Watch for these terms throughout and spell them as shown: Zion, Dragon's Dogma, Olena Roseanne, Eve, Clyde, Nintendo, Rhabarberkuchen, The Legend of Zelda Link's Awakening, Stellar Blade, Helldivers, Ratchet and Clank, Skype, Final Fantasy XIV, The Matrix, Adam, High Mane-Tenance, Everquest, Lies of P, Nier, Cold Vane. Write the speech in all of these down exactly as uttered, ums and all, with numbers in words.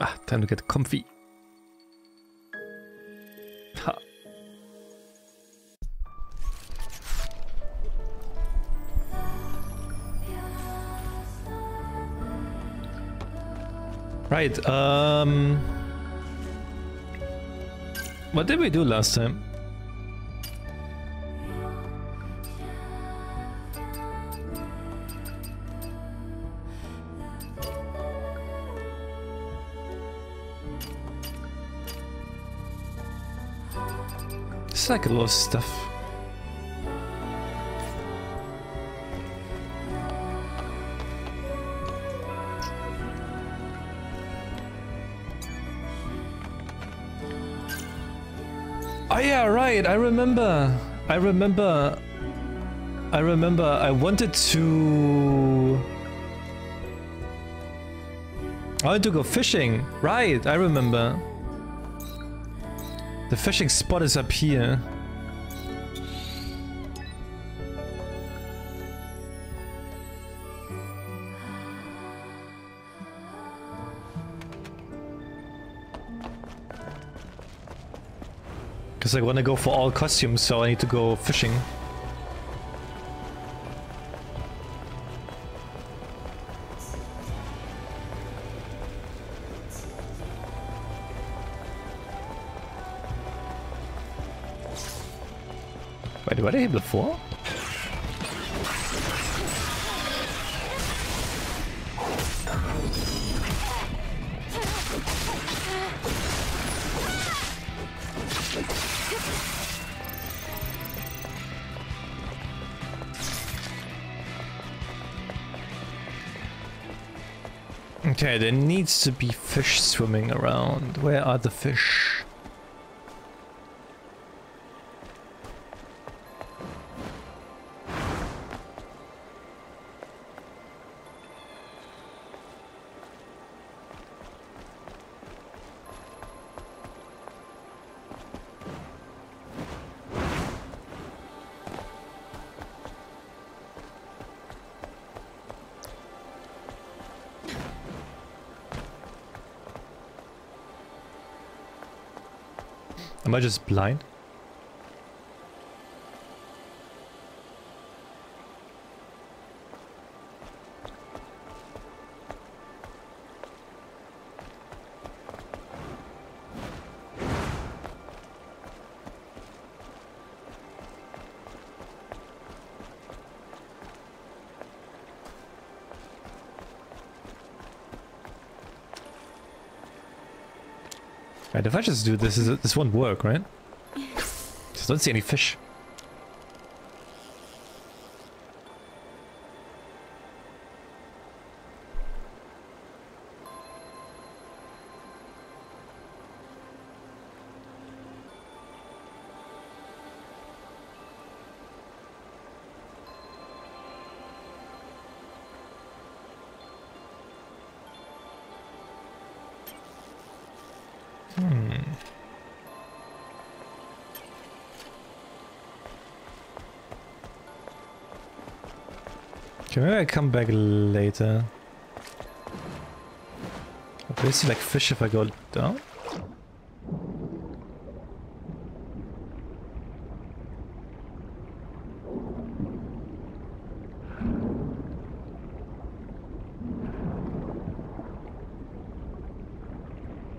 Ah, time to get comfy. Ha. Right, um... what did we do last time? It's like a lot of stuff. Oh yeah, right, I remember. I remember. I remember I wanted to... I wanted to go fishing. Right, I remember. The fishing spot is up here. Because I want to go for all costumes, so I need to go fishing. Wait, were they here before? Okay, there needs to be fish swimming around. Where are the fish? Am I just blind? Right, if I just do this, this won't work, right? Just don't see any fish. Maybe I come back later. I basically like fish if I go down.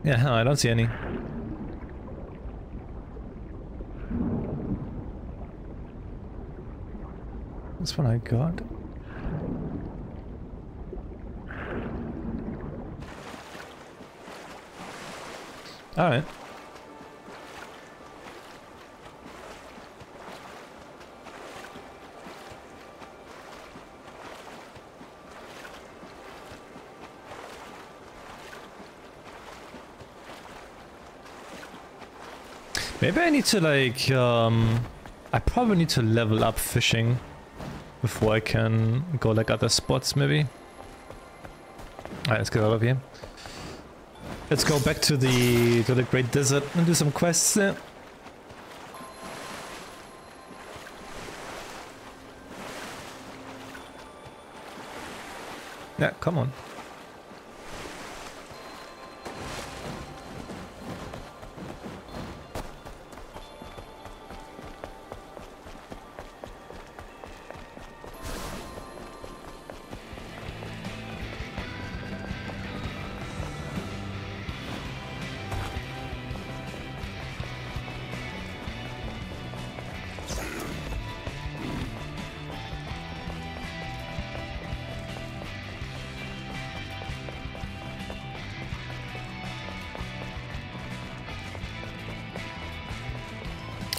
Yeah, no, I don't see any. This one I got. All right. Maybe I need to like, um, I probably need to level up fishing before I can go like other spots maybe. All right, let's get out of here. Let's go back to the to the Great Desert and do some quests there. Yeah, come on.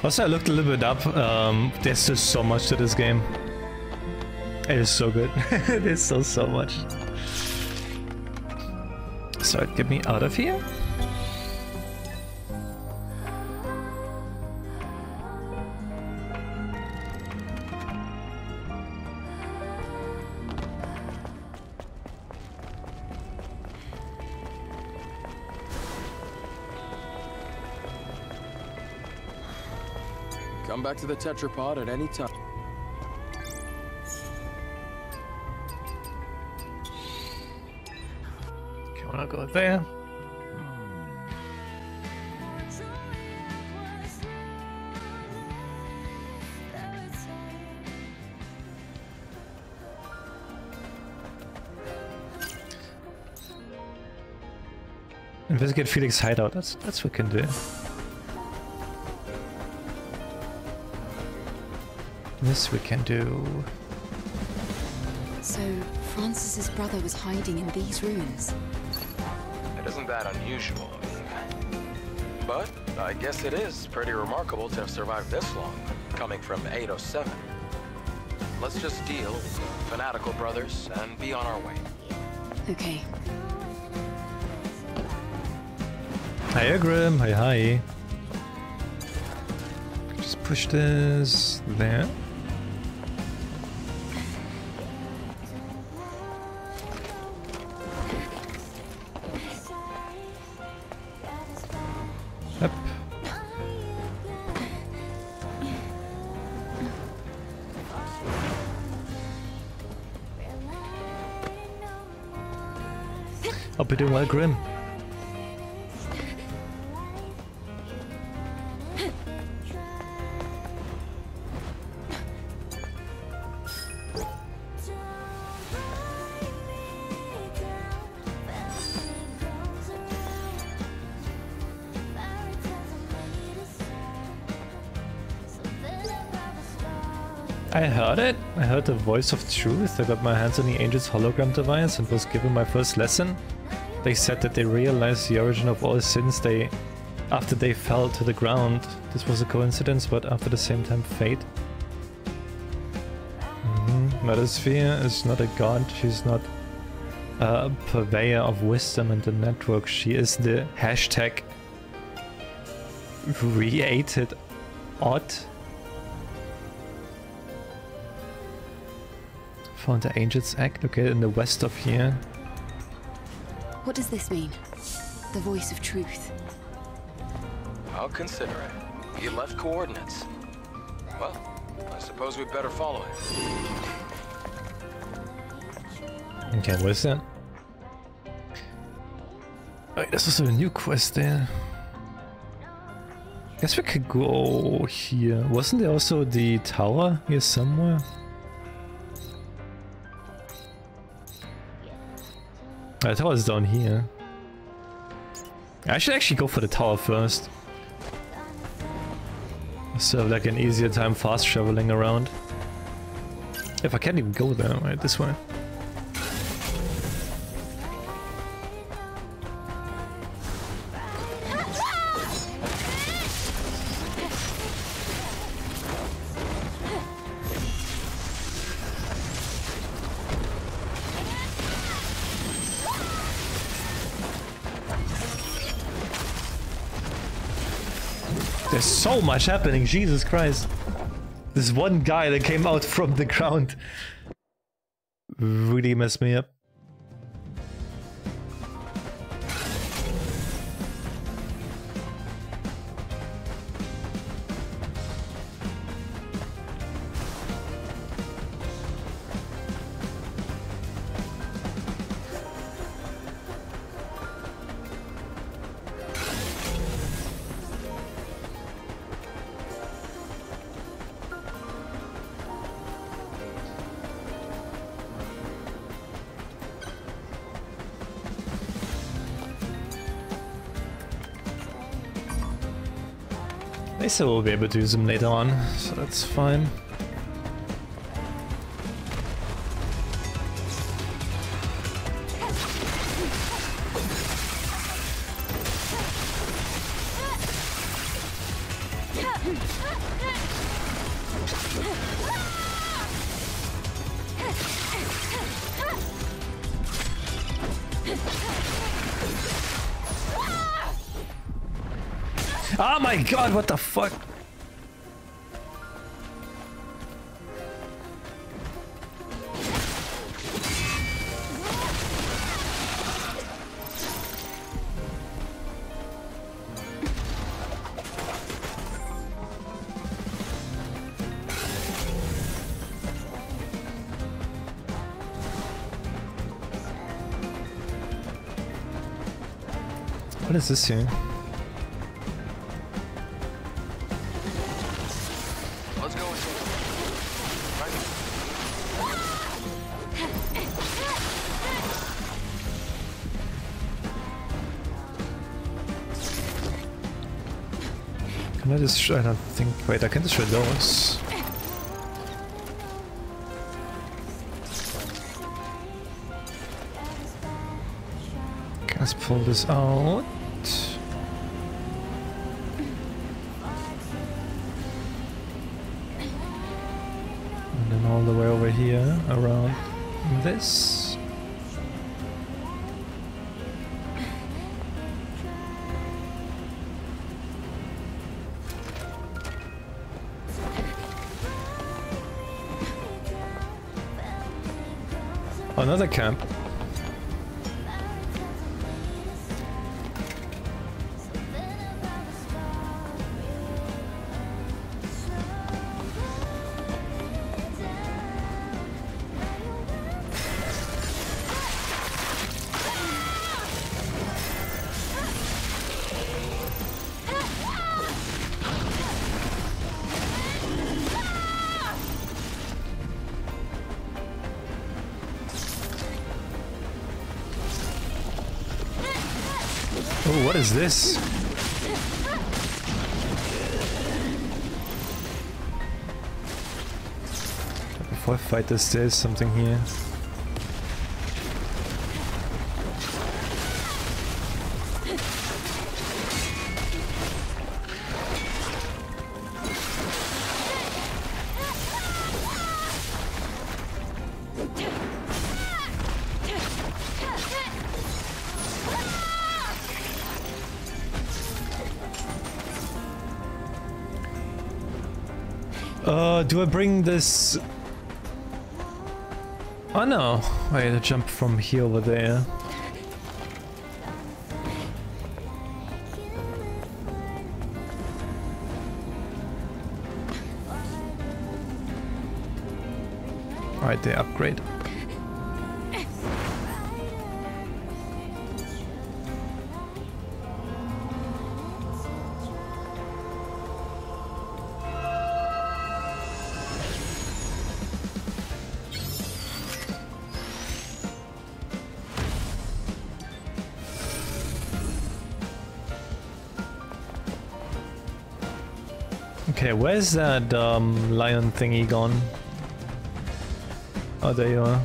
Also, I looked a little bit up. Um, there's just so much to this game. It is so good. There's so, so much. So, get me out of here. Come back to the tetrapod at any time. Okay, I'll go there. Investigate Felix's hideout. That's that's what we can do. This we can do. So Francis's brother was hiding in these ruins. It isn't that unusual, but I guess it is pretty remarkable to have survived this long, coming from eight oh seven. Let's just deal with fanatical brothers and be on our way. Okay. Hiya, Grim. Hi, hi. Just push this there. We're doing well, Grim. I heard it. I heard the voice of truth. I got my hands on the Angel's hologram device and was given my first lesson. They said that they realized the origin of all sins they, after they fell to the ground. This was a coincidence, but after the same time, fate. Mm-hmm. Metasphere is not a god, she's not a purveyor of wisdom in the network. She is the hashtag created odd. Found the Angels Act, okay, in the west of here. What does this mean? The voice of truth. I'll consider it. You left coordinates. Well, I suppose we'd better follow it. Okay, what is that? Alright, that's also a new quest there. I guess we could go here. Wasn't there also the tower here somewhere? The tower is down here. I should actually go for the tower first. So I have like an easier time fast traveling around. If I can't even go there, right, this way. So much happening, Jesus Christ. This one guy that came out from the ground really messed me up. So we'll be able to use them later on, so that's fine. Oh my god, what the fuck? What is this here? Let's go. Can I just? I don't think. Wait, I can destroy those. Okay, let's pull this out. Here around this. Another camp. What is this? Before I fight this, there's something here. Uh, do I bring this? Oh no! Wait, I jump from here over there. Alright, they upgrade. Okay, where's that um, lion thingy gone? Oh, there you are.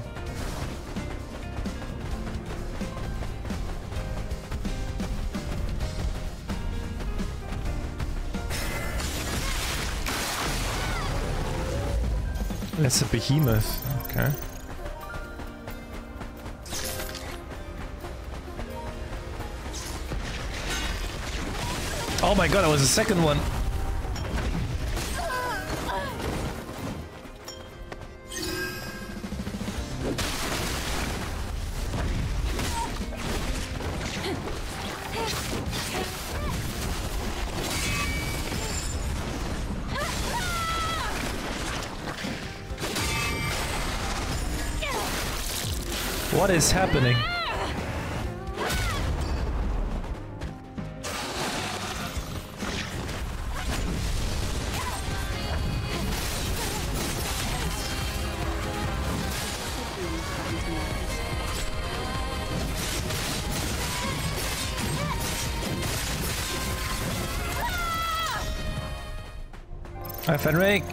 That's a behemoth. Okay. Oh my god, that was the second one. What is happening? Hi, Fenric.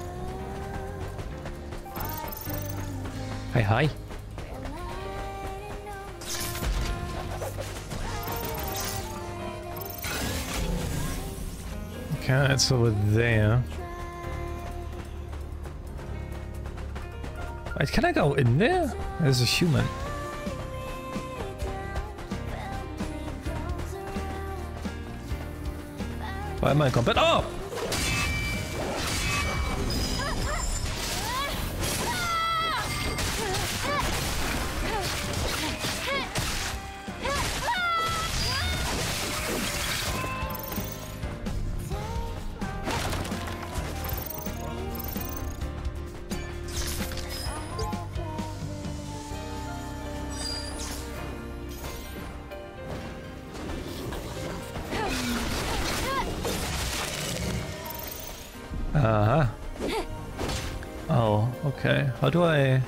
Hi, hi. Yeah, it's over there. Wait, can I go in there? There's a human. Zweimal komplett. Oh! How do I...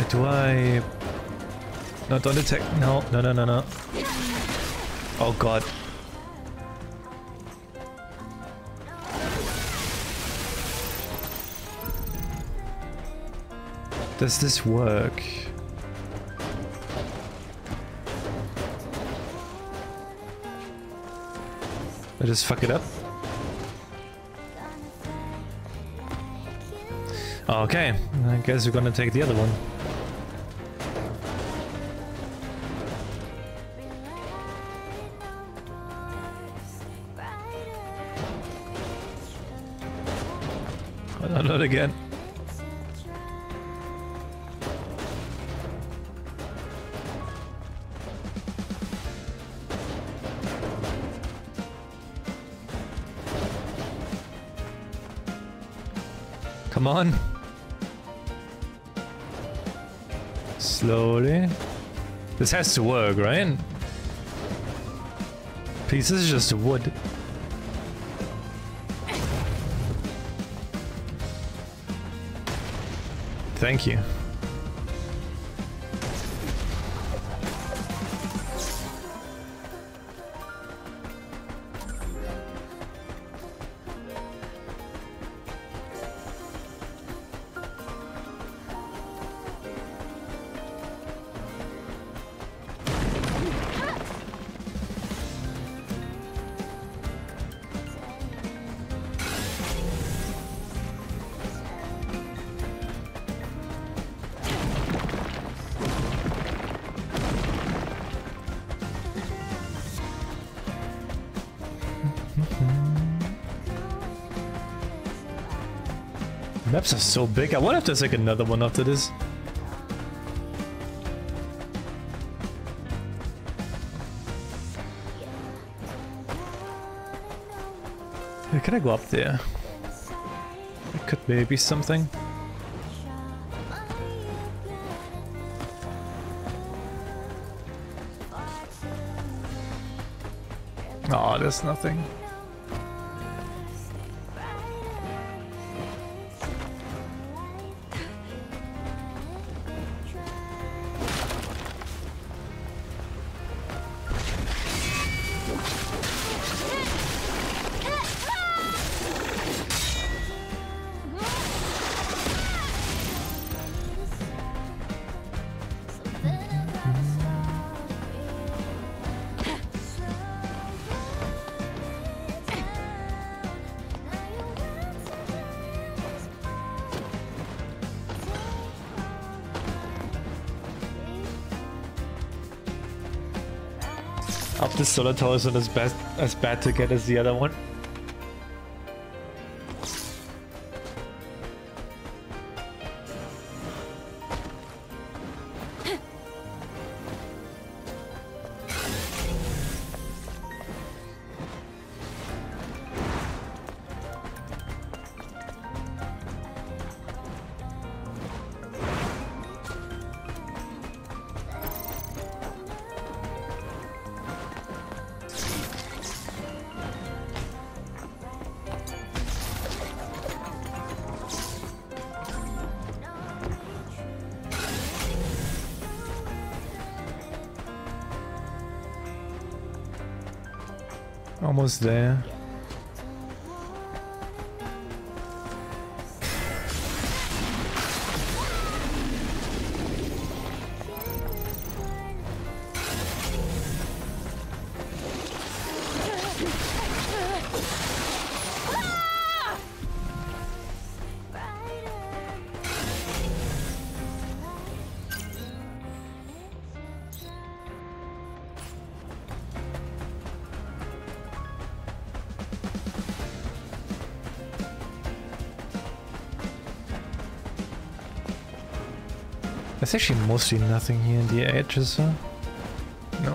How do I... No, don't detect... No, no, no, no, no. Oh god. Does this work? I just fuck it up. Okay, I guess we're gonna take the other one. Oh, not again. Come on. Slowly. This has to work, right? Please, this is just wood. Thank you. Maps are so big. I wonder if there's like another one after this. Hey, can I go up there? It could maybe something. Oh, there's nothing. This solar tower isn't as best as bad to get as the other one. Almost there. There's actually mostly nothing here in the edges, huh? No.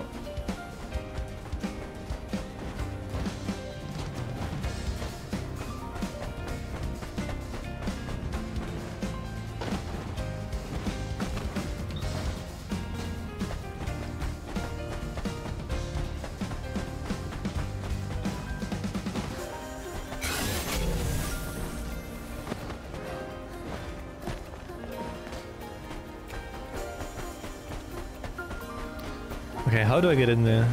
Okay, how do I get in there?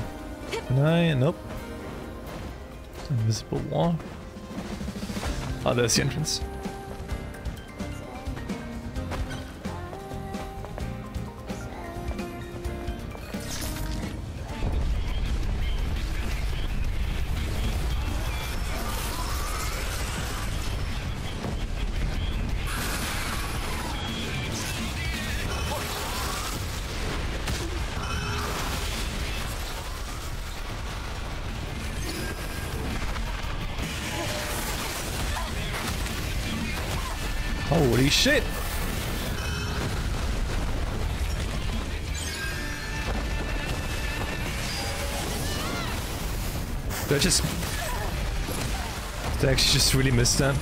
Can I? Nope. Invisible wall. Oh, there's the entrance. Holy shit! Did I just... Did I actually just really miss that?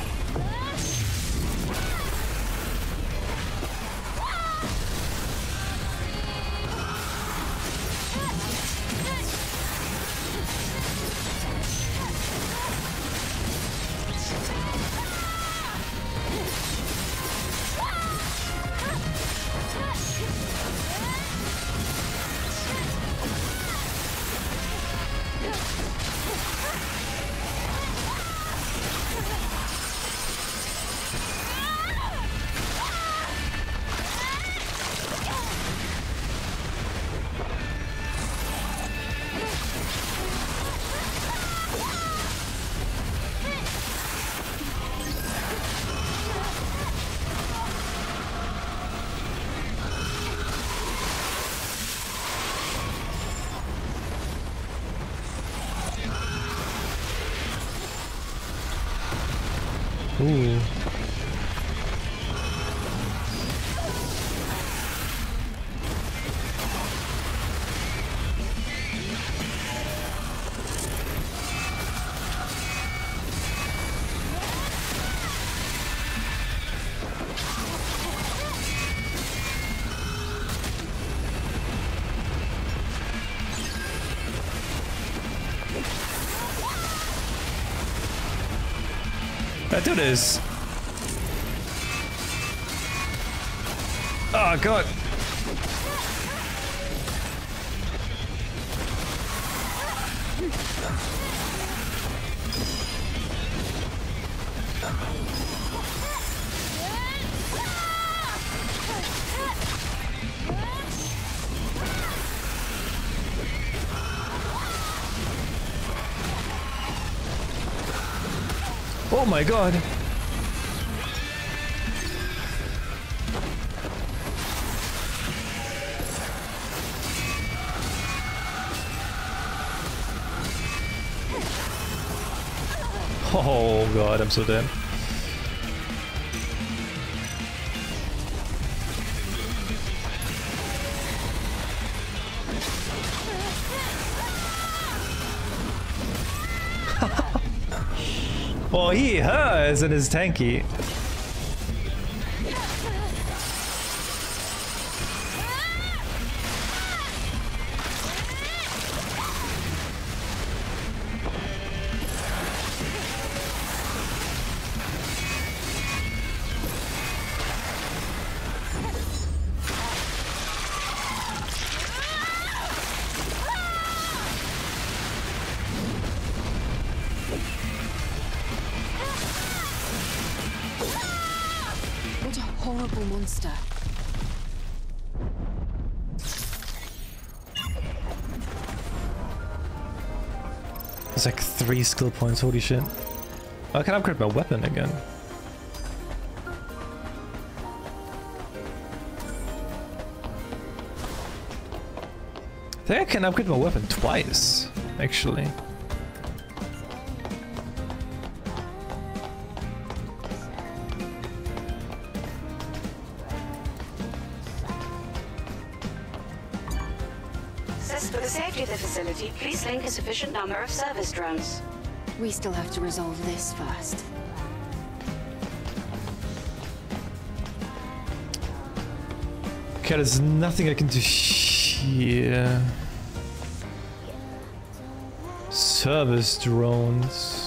Ooh. That dude is... Oh god! Oh my god! Oh god, I'm so dead. Well, he hers and is tanky. Horrible monster. There's like three skill points, holy shit. Oh, I can upgrade my weapon again. I think I can upgrade my weapon twice, actually. access to the safety of the facility, please link a sufficient number of service drones. We still have to resolve this first. Okay, there's nothing I can do here. Service drones.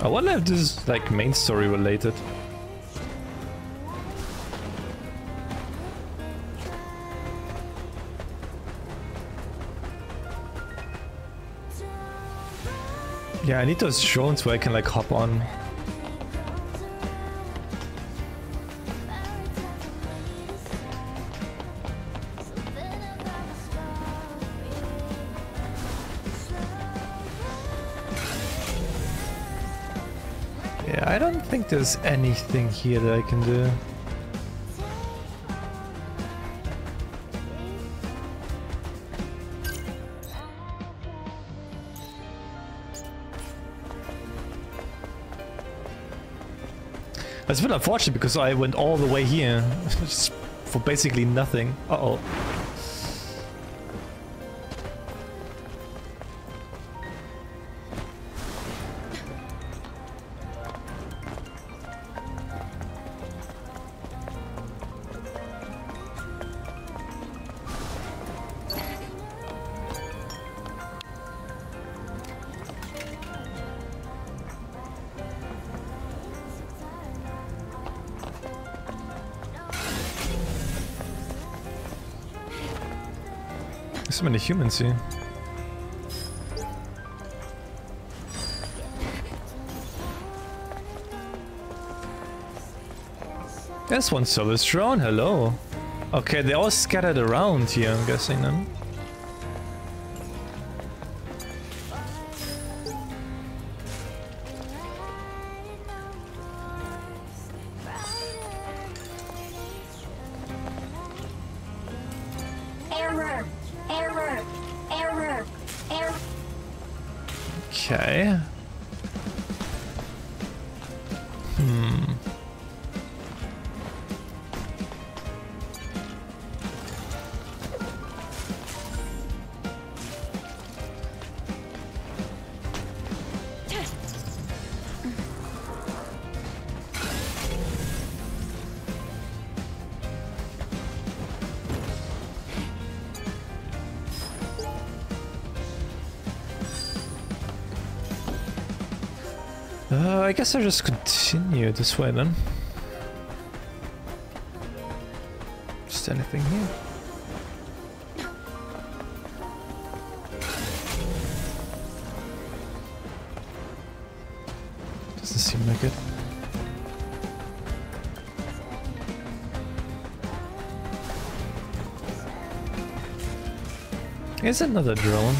I wonder if this is like main story related. Yeah, I need those drones where I can like hop on. Yeah, I don't think there's anything here that I can do. It's a bit unfortunate because I went all the way here just for basically nothing. Uh-oh. So many humans here. There's one service drone, hello. Okay, they're all scattered around here, I'm guessing then. Uh, I guess I'll just continue this way then. Just anything here. Doesn't seem like it. Here's another drone.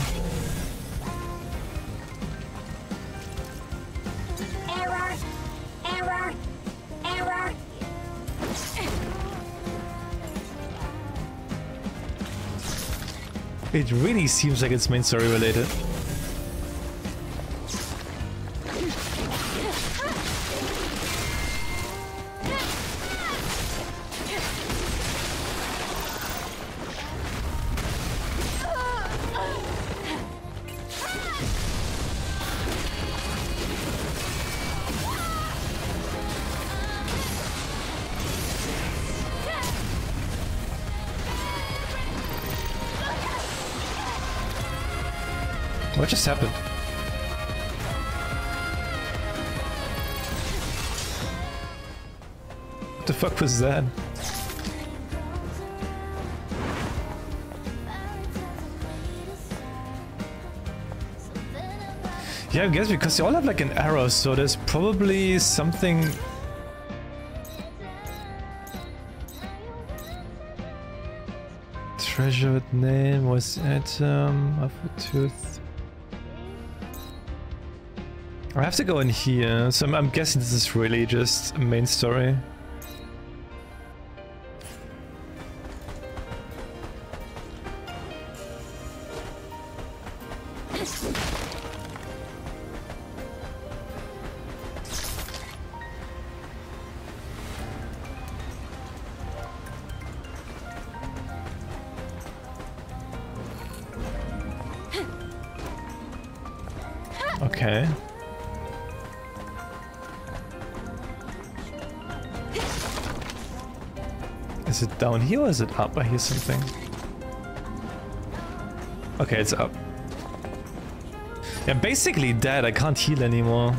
It really seems like it's main story related. What just happened? What the fuck was that? Yeah, I guess because they all have like an arrow, so there's probably something... Treasured name was Adam of a tooth. I have to go in here, so I'm, I'm guessing this is really just a main story. Okay. Is it down here or is it up? I hear something. Okay, it's up. Yeah, I'm basically dead. I can't heal anymore.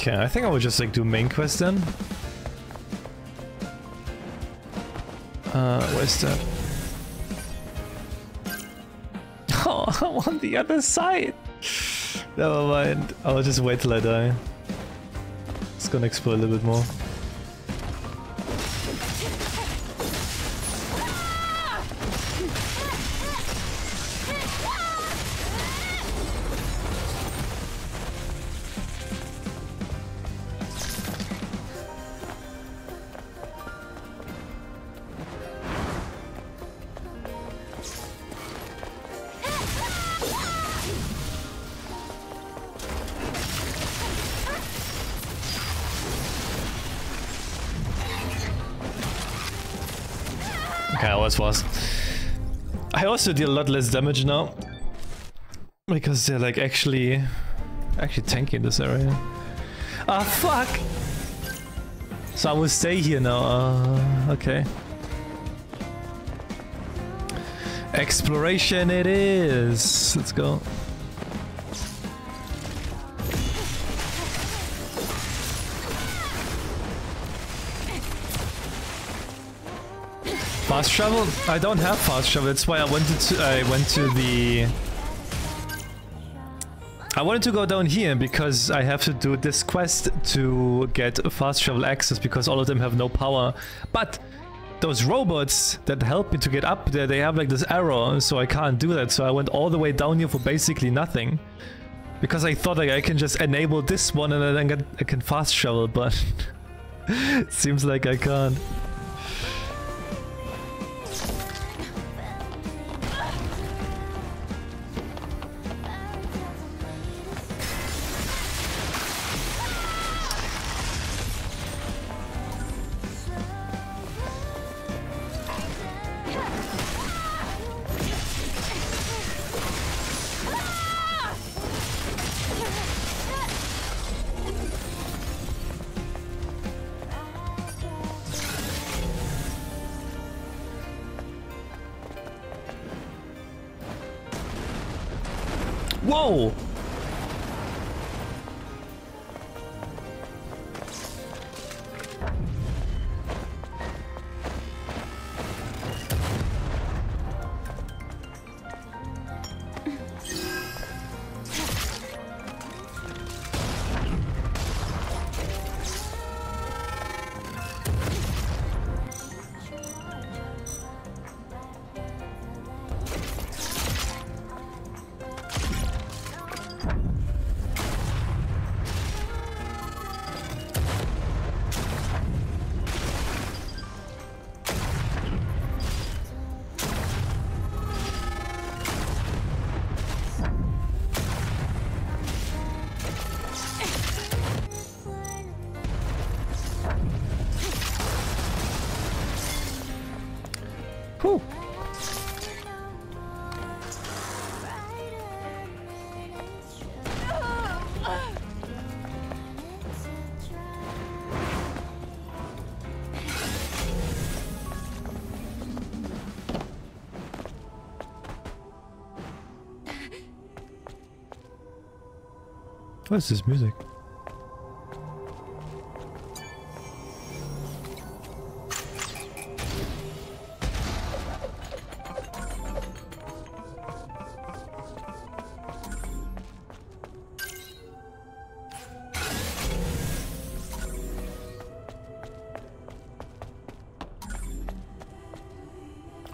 Okay, I think I will just like do main quest then. Uh, where's that? Oh, I'm on the other side! Never mind, I'll just wait till I die. It's gonna explode a little bit more. Okay, I was fast. I also deal a lot less damage now because they're like actually, actually tanky in this area. Ah, fuck! So I will stay here now. Uh, okay. Exploration, it is. Let's go. Fast travel? I don't have fast travel. That's why I wanted to. I went to the. I wanted to go down here because I have to do this quest to get fast travel access because all of them have no power. But those robots that help me to get up there, they have like this arrow, so I can't do that. So I went all the way down here for basically nothing because I thought like I can just enable this one and then get, I can fast travel, but it seems like I can't. Whoa! Whew. What is this music?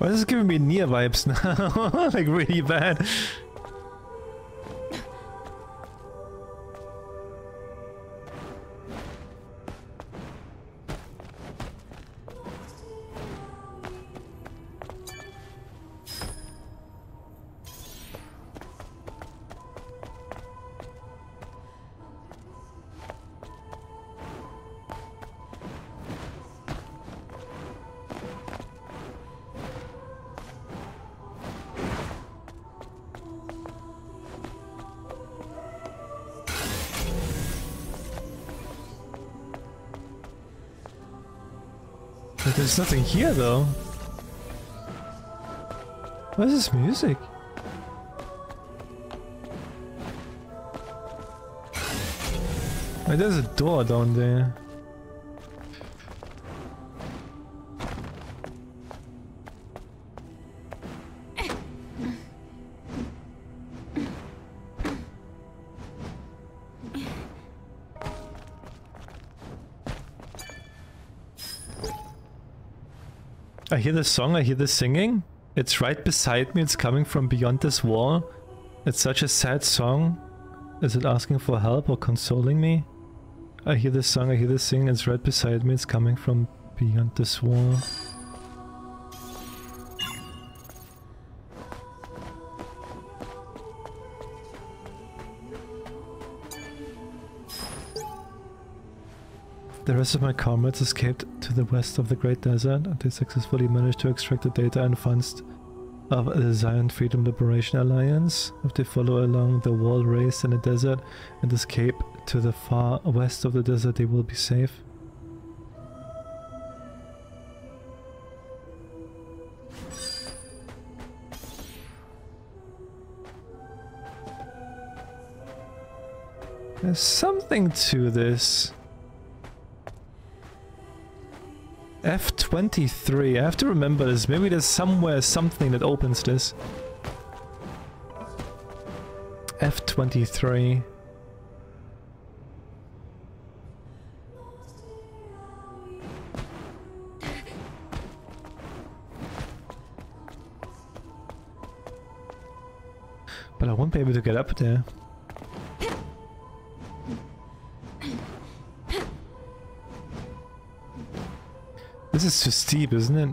Why is this giving me Nier vibes now? Like really bad. There's nothing here though. What is this music? Wait, there's a door down there. I hear this song, I hear this singing. It's right beside me, it's coming from beyond this wall. It's such a sad song. Is it asking for help or consoling me? I hear this song, I hear this singing, it's right beside me, it's coming from beyond this wall. The rest of my comrades escaped to the west of the Great Desert, and they successfully managed to extract the data and funds of the Zion Freedom Liberation Alliance. If they follow along the wall raised in the desert and escape to the far west of the desert, they will be safe. There's something to this. F twenty-three, I have to remember this. Maybe there's somewhere something that opens this. F twenty-three. But I won't be able to get up there. This is too steep, isn't it?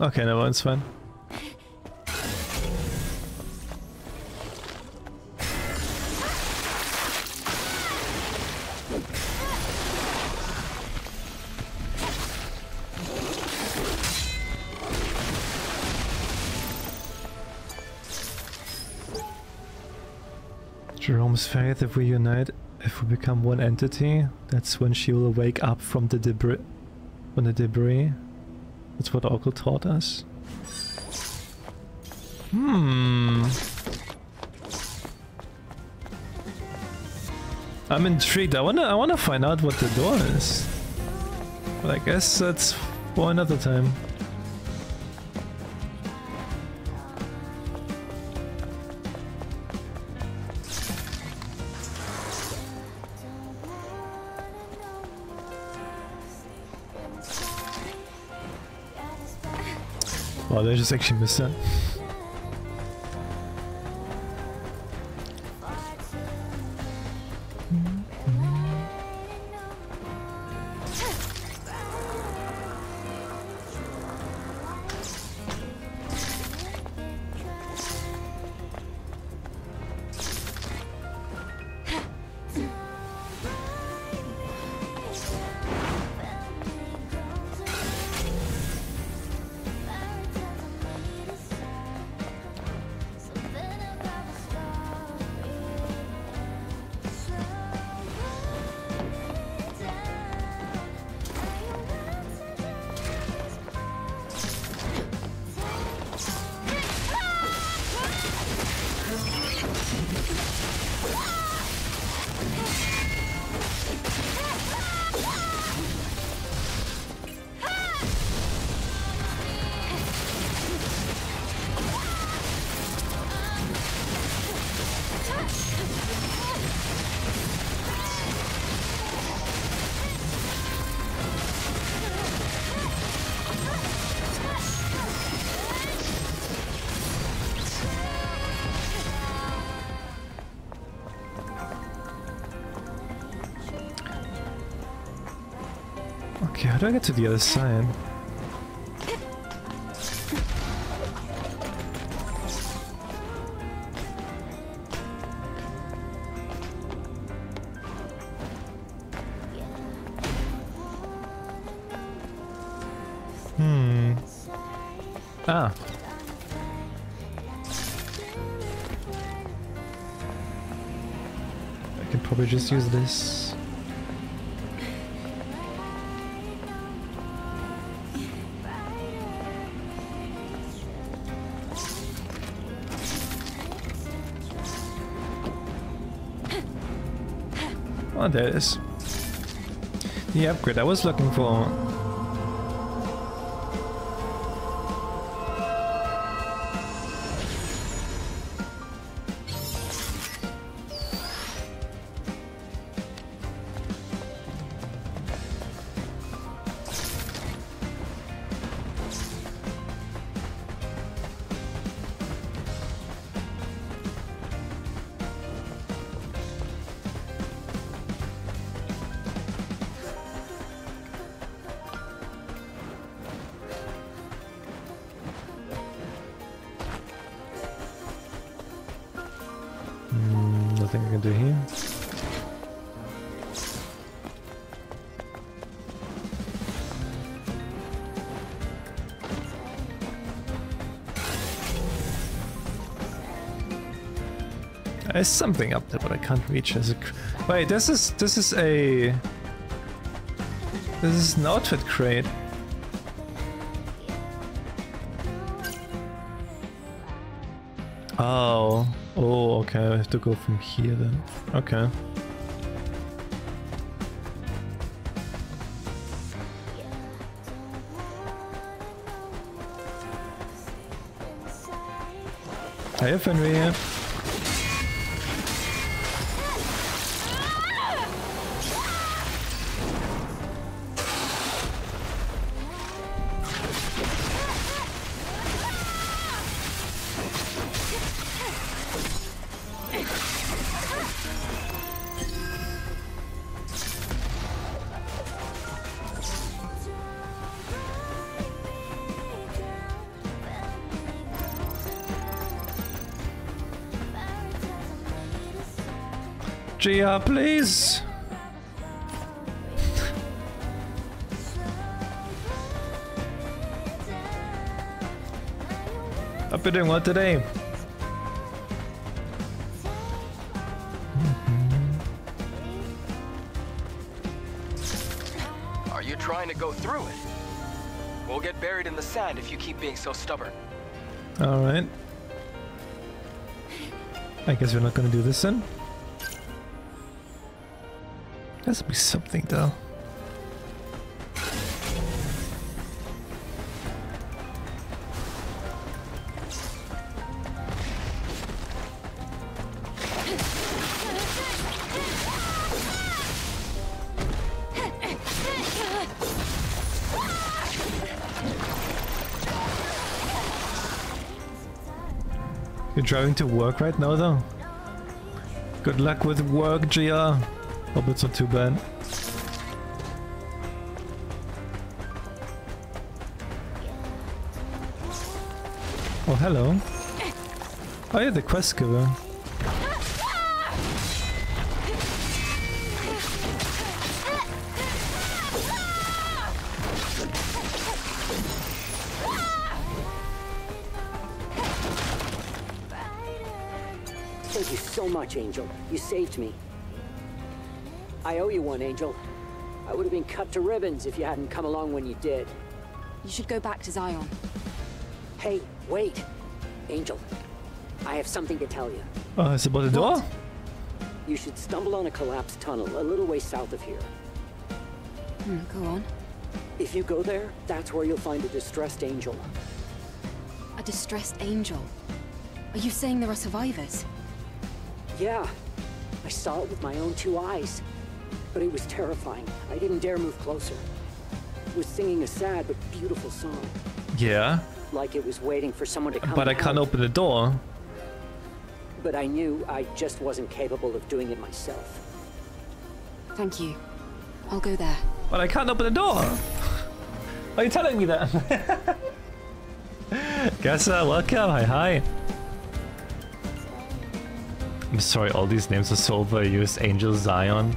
Okay, no, it's fine. Jerome's faith, if we unite, if we become one entity, that's when she will wake up from the debris. From the debris. That's what Oracle taught us. Hmm. I'm intrigued. I wanna. I wanna find out what the door is. But I guess that's for another time. Wow, I just actually missed that. Okay, how do I get to the other side? Hmm. Ah. I could probably just use this. Oh, there it is. The upgrade I was looking for. Nothing I can do here. There's something up there, but I can't reach. As a wait, this is this is a this is an outfit crate. Oh. Oh, okay, I have to go from here then. Okay. Hey, Fenrir here. Gia, please! I've been doing well today. Are you trying to go through it? We'll get buried in the sand if you keep being so stubborn. Alright. I guess we're not gonna do this then. There has to be something though. You're driving to work right now though? Good luck with work, G R. Hope it's not too bad. Oh, hello. Oh, yeah, the quest giver. Thank you so much, Angel. You saved me. I owe you one, Angel. I would have been cut to ribbons if you hadn't come along when you did. You should go back to Zion. Hey, wait. Angel, I have something to tell you. Oh, it's about the door? You should stumble on a collapsed tunnel a little way south of here. Mm, go on. If you go there, that's where you'll find a distressed angel. A distressed angel? Are you saying there are survivors? Yeah. I saw it with my own two eyes. But it was terrifying. I didn't dare move closer. It was singing a sad but beautiful song. Yeah. Like it was waiting for someone to come. But I can't open the door. But I knew I just wasn't capable of doing it myself. Thank you. I'll go there. But I can't open the door. Are you telling me that? Guess uh, welcome. Hi, hi. I'm sorry, all these names are so overused. Angel, Zion.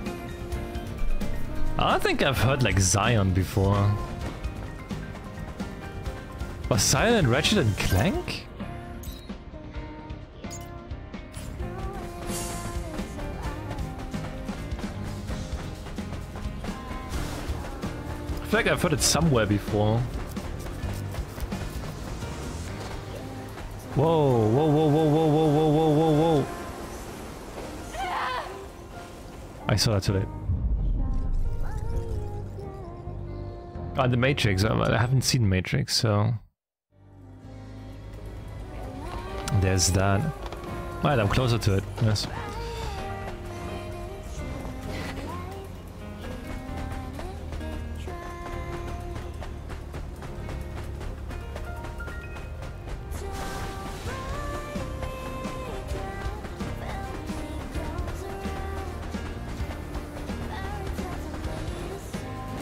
I don't think I've heard like Zion before. Was Zion and Ratchet and Clank? I feel like I've heard it somewhere before. Whoa, whoa, whoa, whoa, whoa, whoa, whoa, whoa, whoa, whoa. I saw that today. Oh, The Matrix. I haven't seen Matrix, so... There's that. Right, I'm closer to it, yes.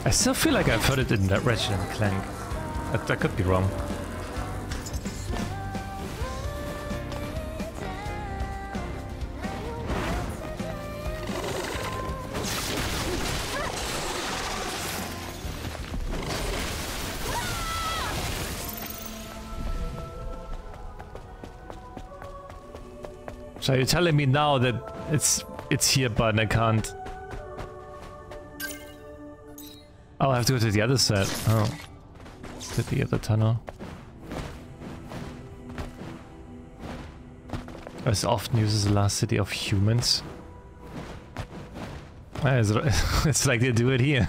I still feel like I've heard it in that Ratchet and Clank. That, that could be wrong. So you're telling me now that it's it's here, but I can't. Oh, I have to go to the other side. Oh. To the other tunnel. It's often used as the last city of humans. It's like they do it here.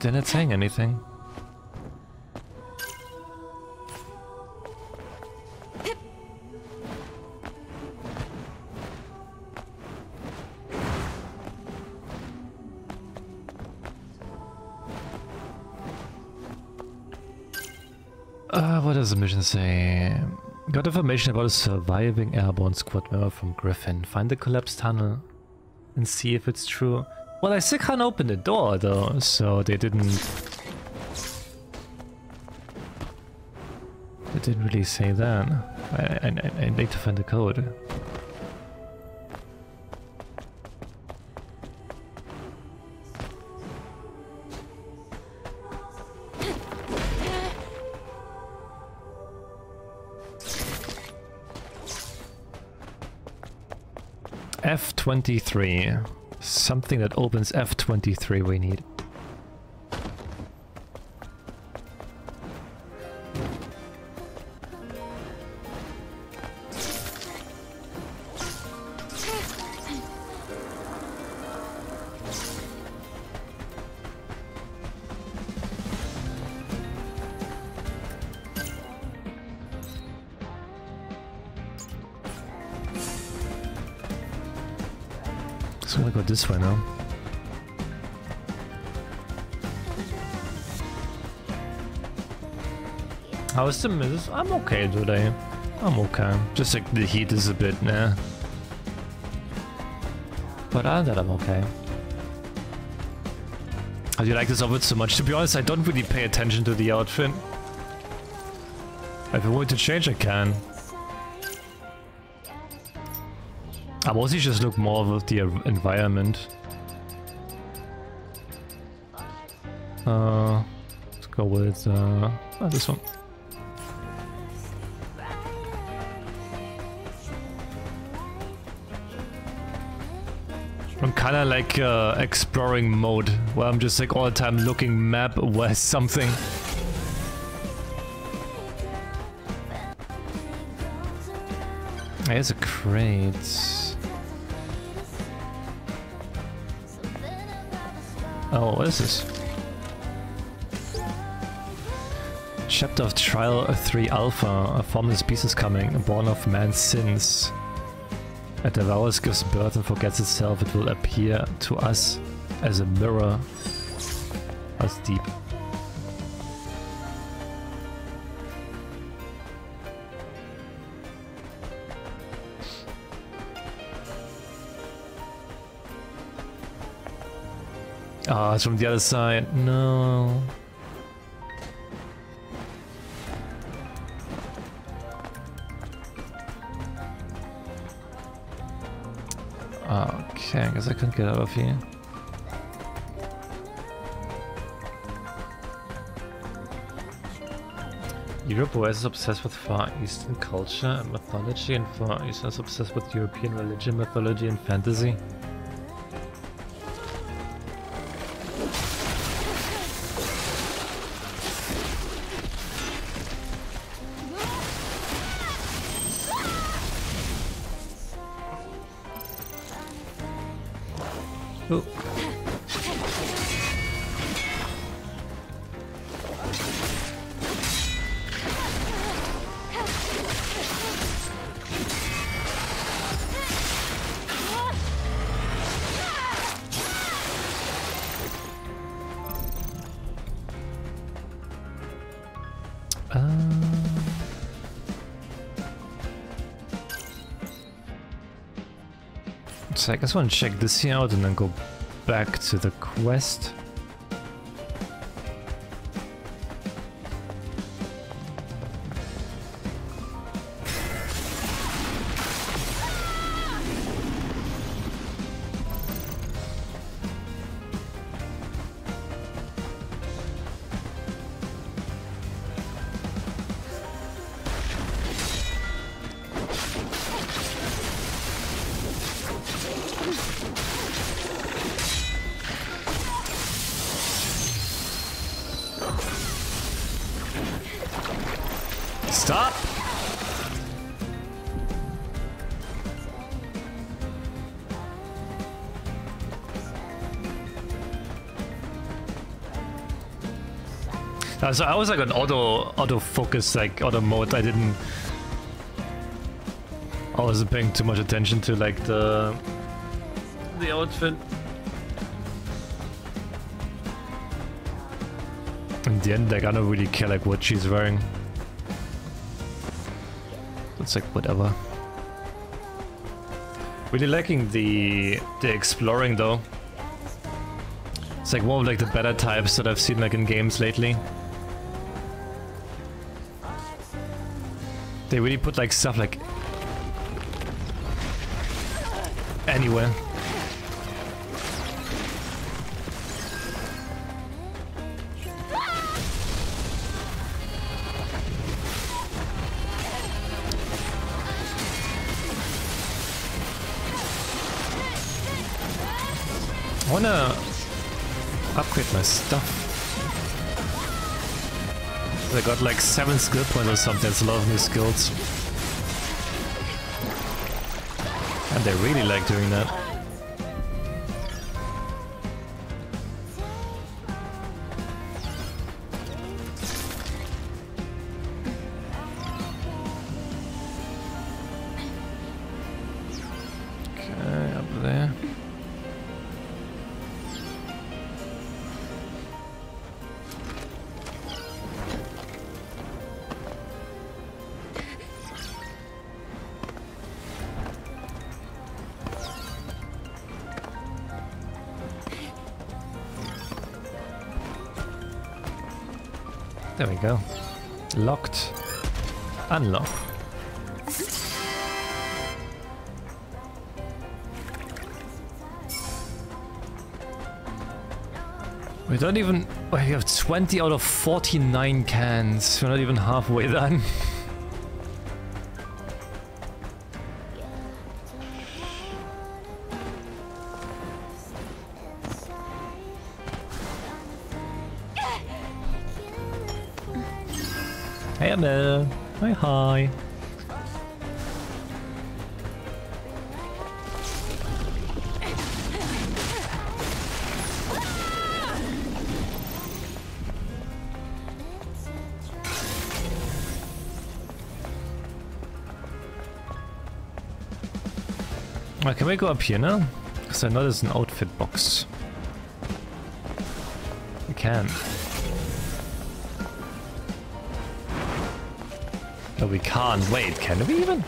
They're not saying anything. Uh, what does the mission say? Got information about a surviving airborne squad member from Griffin. Find the collapsed tunnel and see if it's true. Well, I still can't open the door, though, so they didn't... They didn't really say that. I, I, I need to find the code. F twenty-three. Something that opens F twenty-three we need. This way now. How is the miss? I'm okay today. I'm okay. Just like the heat is a bit nah. But other than that, I'm okay. I do like this outfit so much. To be honest, I don't really pay attention to the outfit. If I want to change, I can. I mostly just look more with the environment. Uh, let's go with uh, oh, this one. I'm kind of like uh, exploring mode, where I'm just like all the time looking map where something. There's a crate. Oh, what is this? Chapter of Trial three Alpha. A formless beast is coming, born of man's sins. A Davaris gives birth and forgets itself. It will appear to us as a mirror. That's deep. Ah, oh, it's from the other side. No. Okay, I guess I couldn't get out of here. Europe was obsessed with Far Eastern culture and mythology, and Far East is obsessed with European religion, mythology, and fantasy. I guess I want to check this here out and then go back to the quest. So I was like on auto auto focus, like auto mode. I didn't. I wasn't paying too much attention to like the the outfit. In the end, like I don't really care like what she's wearing. It's like whatever. Really liking the the exploring though. It's like one of like the better types that I've seen like in games lately. They really put like stuff like anywhere. I wanna upgrade my stuff. I got like seven skill points or something. That's a lot of new skills. And they really like doing that. Okay, up there. There we go. Locked. Unlock. We don't even... We have twenty out of forty-nine cans. We're not even halfway done. Hello. Hi, hi. Well, can we go up here now? Because I know there's an outfit box. We can. No, we can't. Wait, can we even?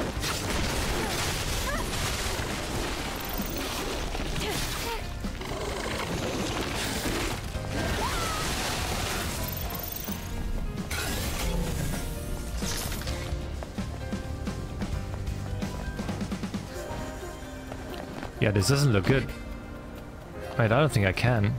Yeah, this doesn't look good. Wait, I don't think I can.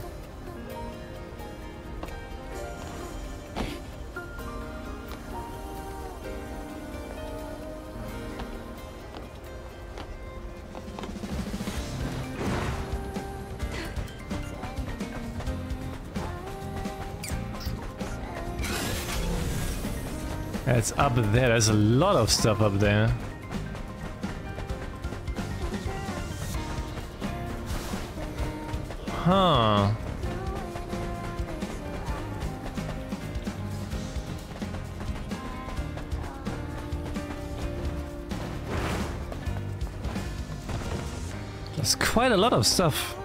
It's up there. There's a lot of stuff up there. Huh. There's quite a lot of stuff.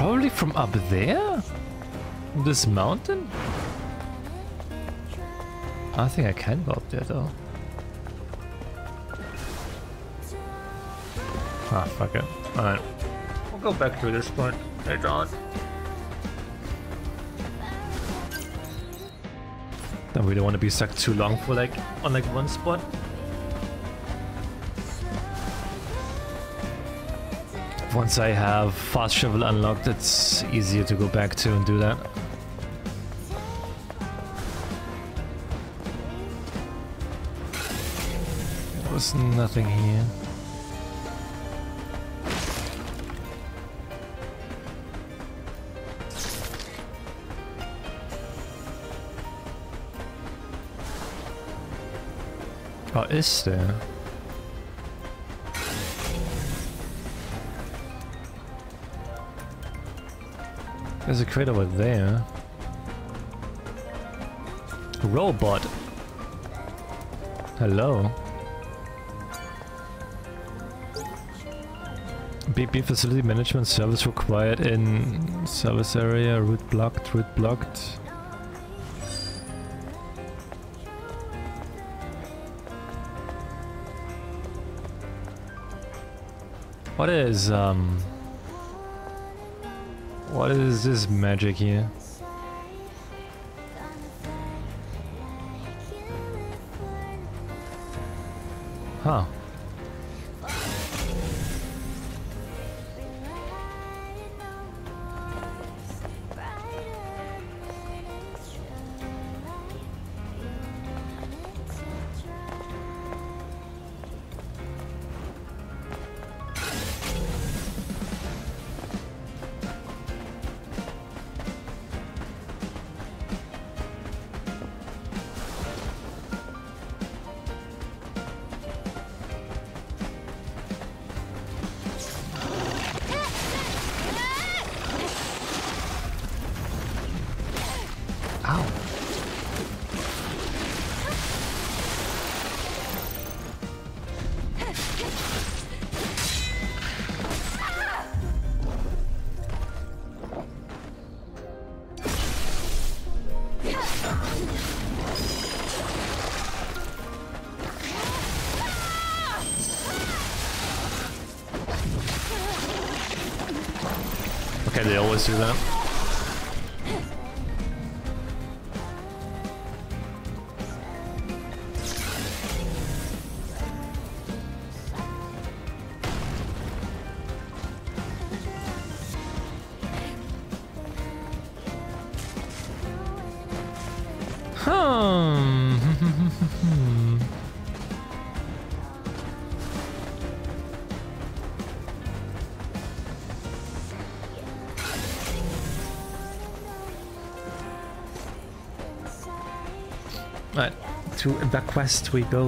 Probably from up there? This mountain? I think I can go up there though. Ah, fuck it. Alright. We'll go back to this point later on. Then we don't want to be stuck too long for like on like one spot. Once I have fast shovel unlocked, it's easier to go back to and do that. There was nothing here. Oh, is there? There's a crate over there. Robot. Hello. B P facility management service required in service area. Route blocked. Route blocked. What is um? What is this magic here? Huh. They always do that. Hmm. Right, to Everquest we go.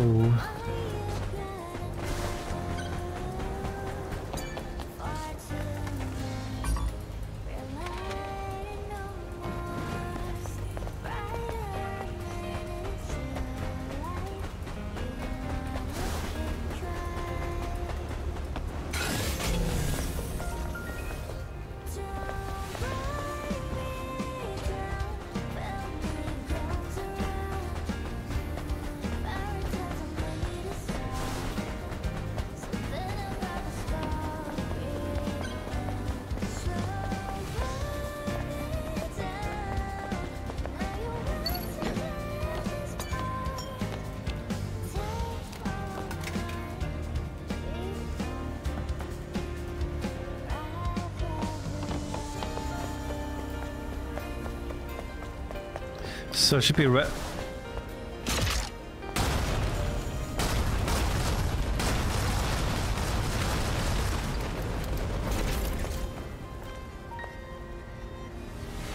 So it should be red.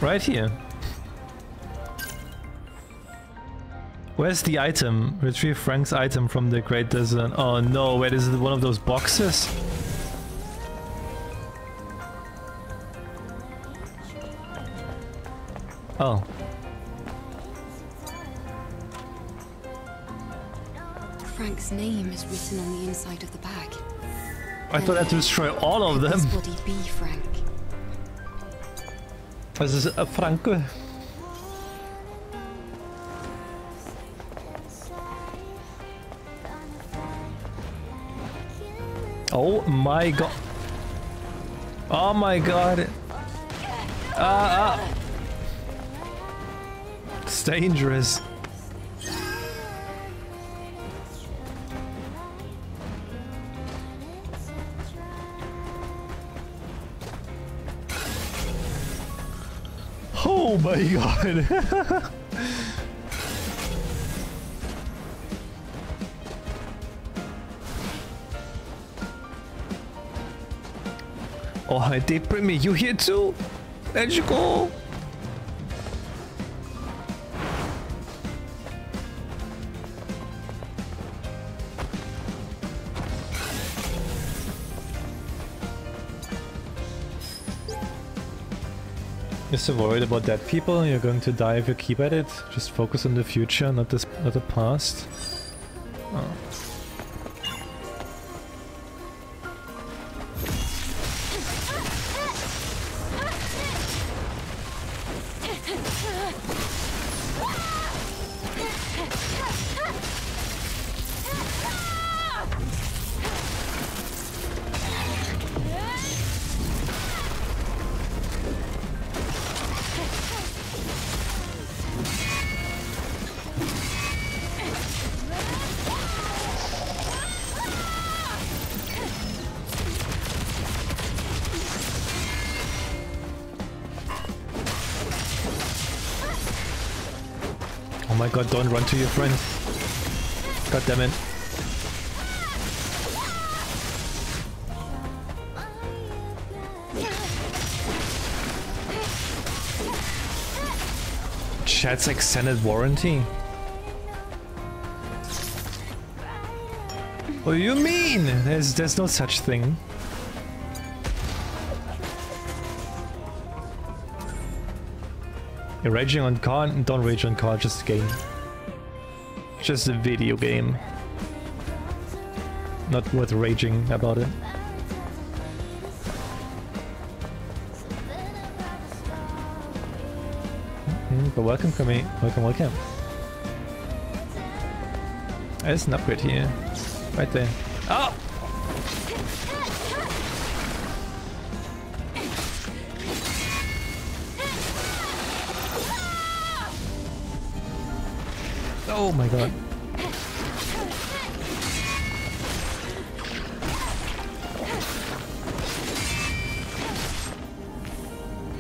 Right here. Where's the item? Retrieve Frank's item from the Great Desert. Oh no, wait, is it one of those boxes? Oh. Frank's name is written on the inside of the bag. I thought I had to destroy all of them. This body be Frank. This is a Franco. Oh my god. Oh my god. Ah, ah. It's dangerous. Oh my god. Oh, they bring me. You here too? Let's go. Just worried about dead people. You're going to die if you keep at it. Just focus on the future, not this, not the past. Oh. God, don't run to your friend. God damn it. Chat's extended warranty. What do you mean? There's, there's no such thing. You're raging on car, don't rage on car, just a game. Just a video game. Not worth raging about it. Mm-hmm, but welcome, Kami. Welcome, welcome. There's an upgrade here. Right there. Oh! Oh my god.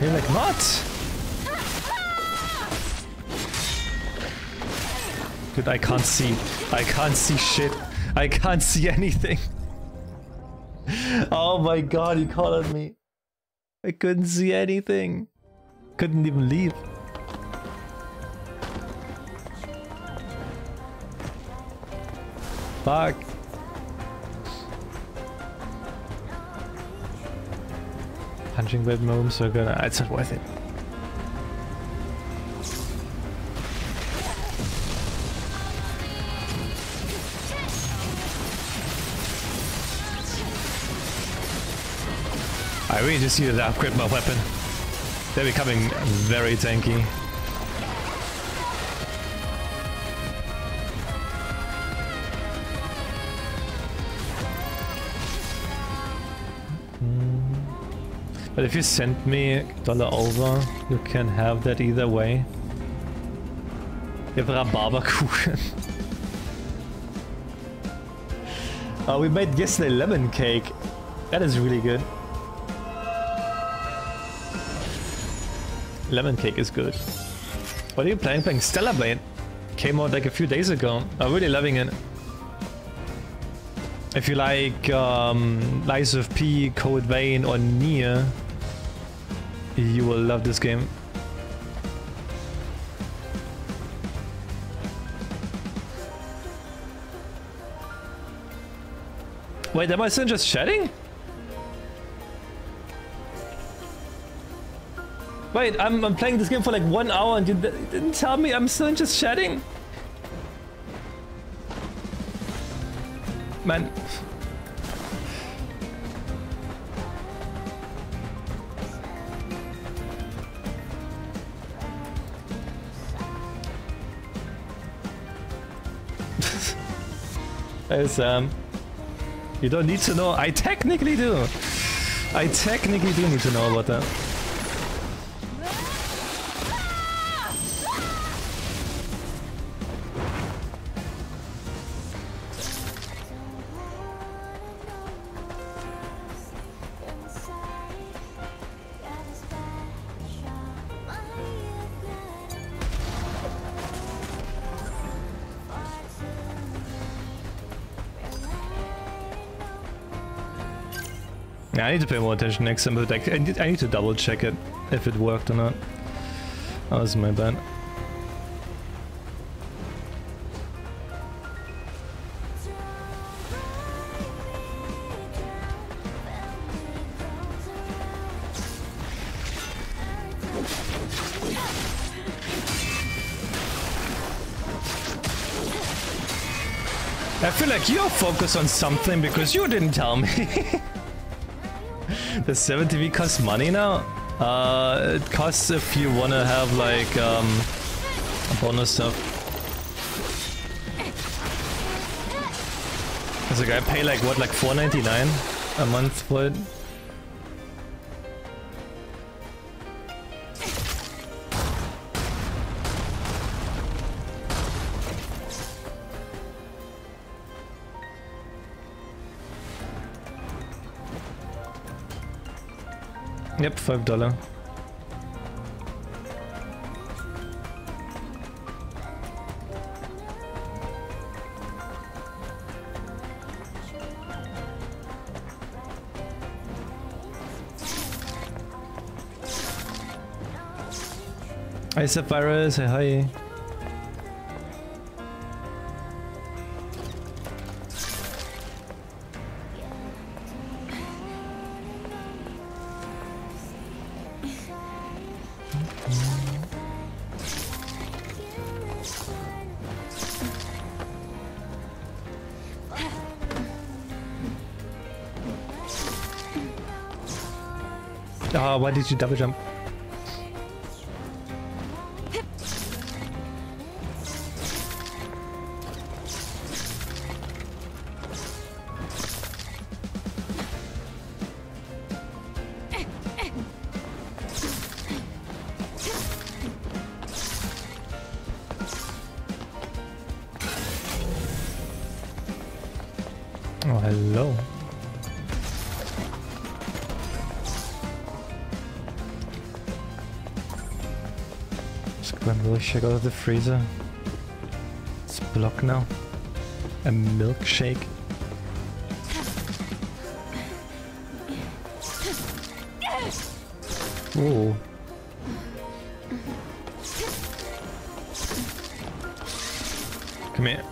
You're like, what? Dude, I can't see. I can't see shit. I can't see anything. Oh my god, he called at me. I couldn't see anything. Couldn't even leave. Fuck. Punching that mom, so good. It's not worth it. I really just needed to upgrade my weapon. They're becoming very tanky. But if you send me dollar over, you can have that either way. You have Rhabarberkuchen. Oh, we made yesterday lemon cake. That is really good. Lemon cake is good. What are you playing? Playing Stellar Blade. Came out like a few days ago. I'm really loving it. If you like um, Lies of P, Cold Vane, or Nier, you will love this game. Wait, am I still just chatting? Wait, I'm, I'm playing this game for like one hour and you didn't tell me I'm still just chatting? Man. As, um, you don't need to know. I technically do. I technically do need to know about that. I need to pay more attention next time, but I, I, need, I need to double check it, if it worked or not. That was my bad. I feel like you're focused on something because you didn't tell me. Does seven T V cost money now? Uh, it costs if you want to have like um, bonus stuff. Cause like I pay like what, like four ninety-nine a month for it. Yep, five dollar. I said virus, say hi. Oh, why did you double jump? Oh, hello. I'm really shake out of the freezer. It's blocked now. A milkshake. Ooh. Come here.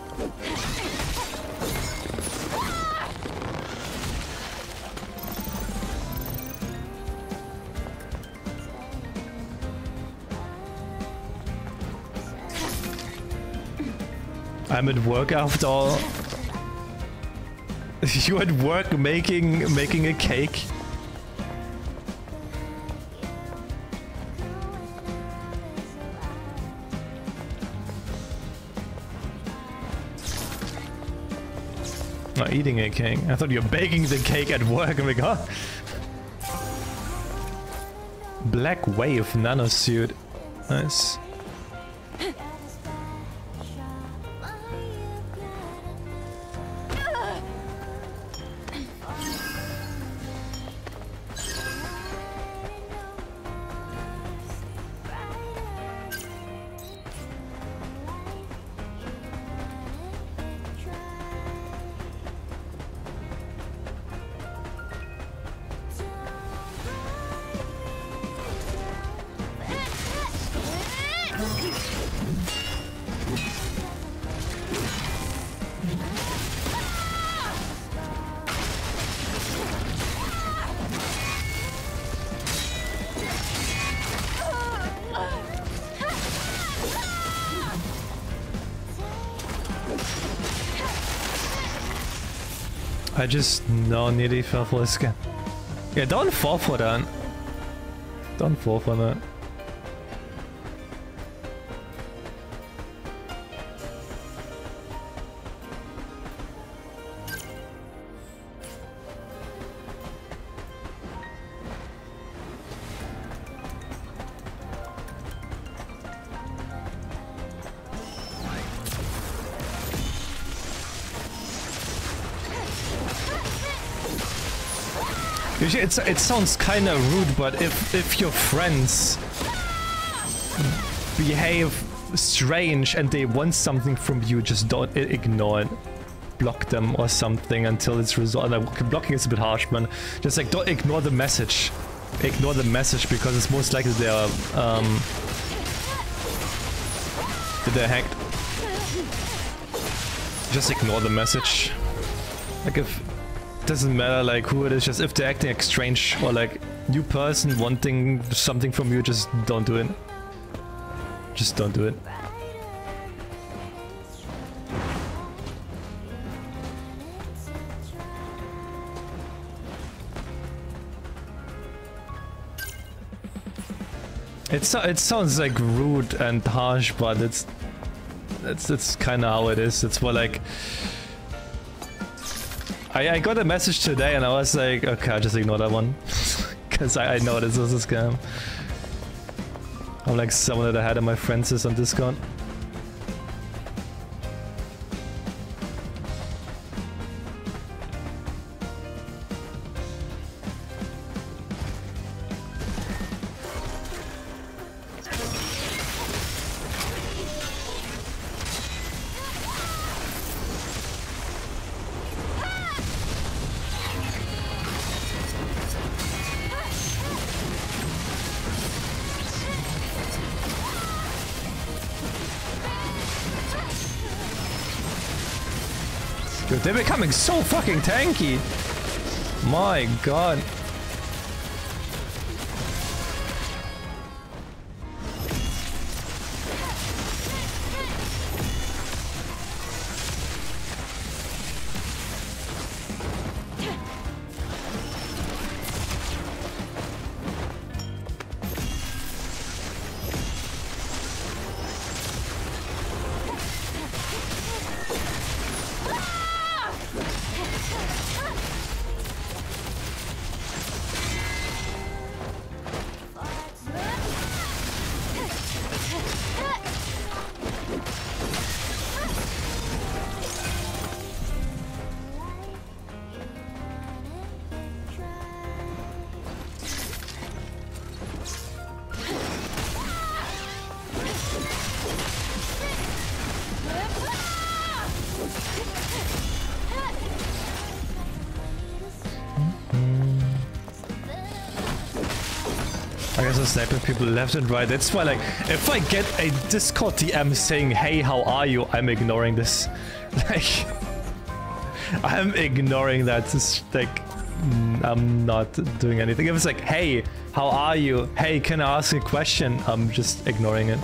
I'm at work after all. You at work making making a cake? Not eating a cake. I thought you were baking the cake at work. I'm like, huh? Black wave nano suit. Nice. I just no nearly fell for this again. Yeah, don't fall for that. Don't fall for that. It's, it sounds kind of rude, but if, if your friends behave strange and they want something from you, just don't ignore it. Block them or something until it's resolved. Like, blocking is a bit harsh, man. Just like, don't ignore the message. Ignore the message because it's most likely they are, um, they're hacked. Just ignore the message. Like if... doesn't matter like who it is, just if they're acting like strange or like new person wanting something from you, just don't do it. Just don't do it. It so it sounds like rude and harsh, but it's it's it's kind of how it is. It's more like. I, I got a message today and I was like, okay, I'll just ignore that one. Because I, I know this is a scam. I'm like someone that I had in my friends list on Discord. They're becoming so fucking tanky! My god. Sniping people left and right. That's why, like, if I get a Discord D M saying, hey, how are you? I'm ignoring this. Like, I'm ignoring that. It's like, I'm not doing anything. If it's like, hey, how are you? Hey, can I ask a question? I'm just ignoring it.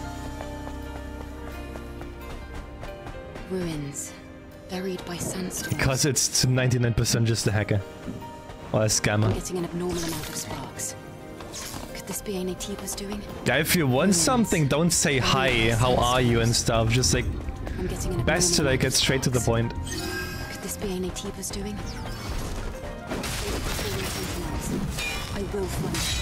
Ruins buried by sandstorm. Because it's ninety-nine percent just a hacker or a scammer. Getting an abnormal amount of sparks. This B N A T was doing? Yeah, if you want something, don't say hi, how are you and stuff. Just like, best to like get straight to the point. Could this B N A T was doing? I will find.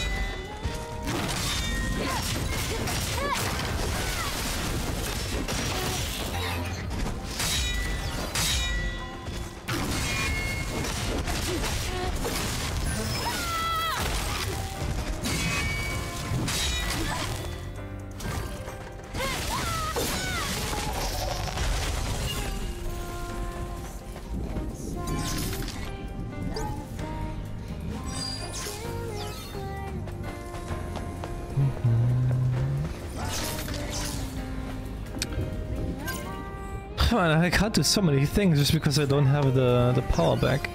I can't do so many things just because I don't have the, the power back.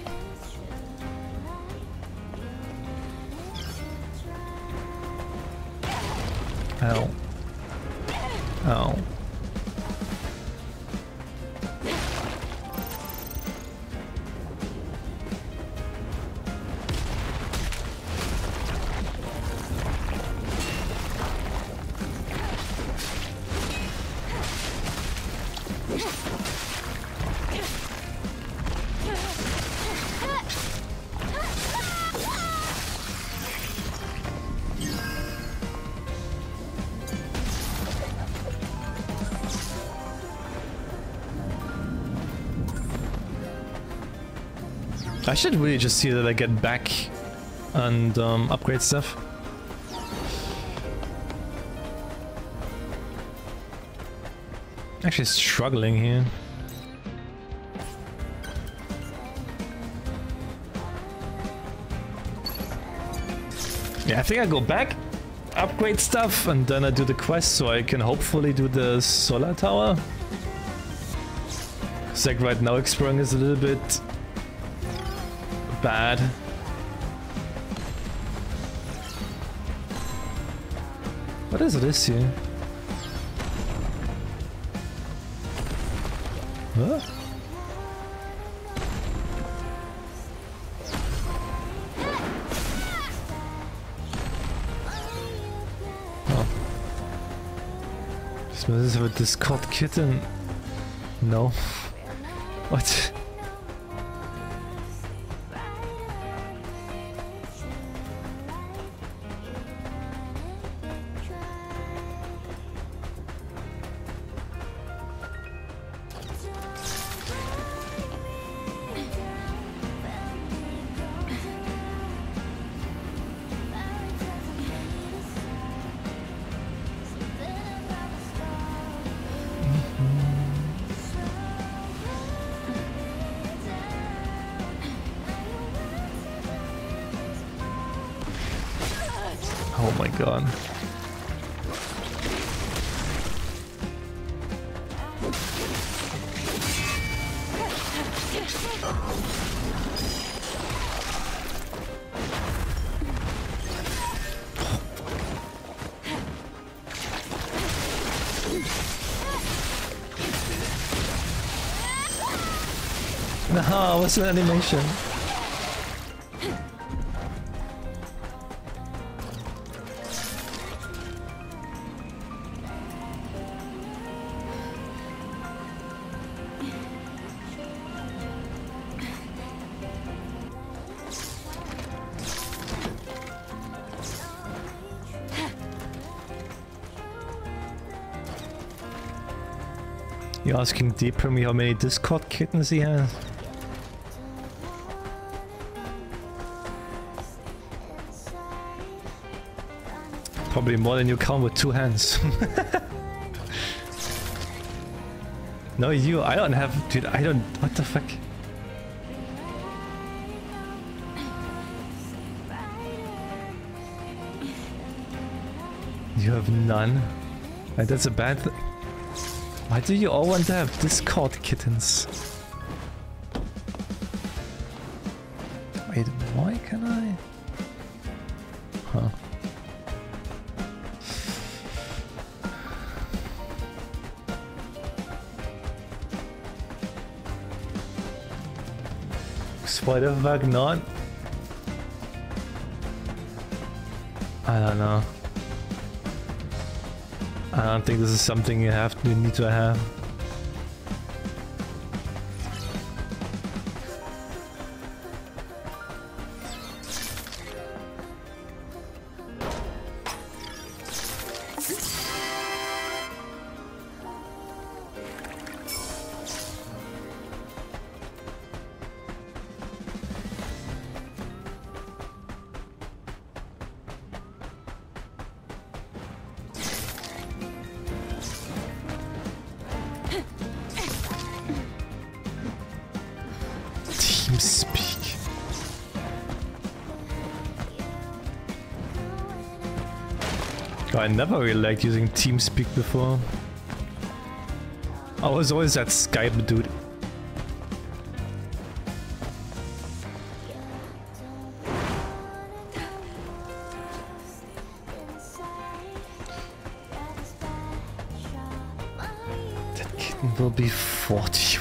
Ow. Ow. I should really just see that I get back and um, upgrade stuff. Actually struggling here. Yeah, I think I go back, upgrade stuff, and then I do the quest so I can hopefully do the solar tower. It's like right now exploring is a little bit bad. What is this here? Huh? Oh. Is this with this cold kitten? No. What? Haha, what's an animation? You're asking Deep for me how many Discord kittens he has? Probably more than you count with two hands. No, you, I don't have, dude, I don't, what the fuck? You have none? And that's a bad thing. Why do you all want to have Discord kittens? Wait, why can I? Huh. Why the fuck not? I don't know. I don't think this is something you have to, you need to have. I never really liked using TeamSpeak before. I was always that Skype dude. That kitten will be forty.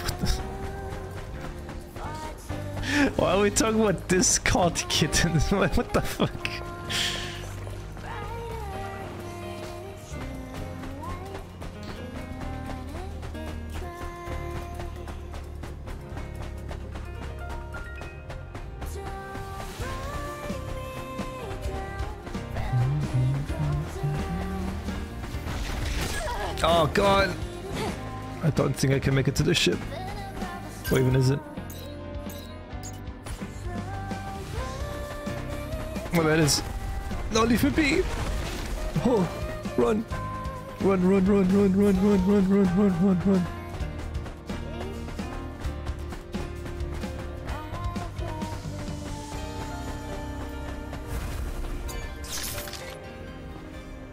Why are we talking about Discord kittens? What the fuck? Oh god! I don't think I can make it to the ship. What even is it? Well, that is... No, leave me be! Oh! Run! Run, run, run, run, run, run, run, run, run, run, run.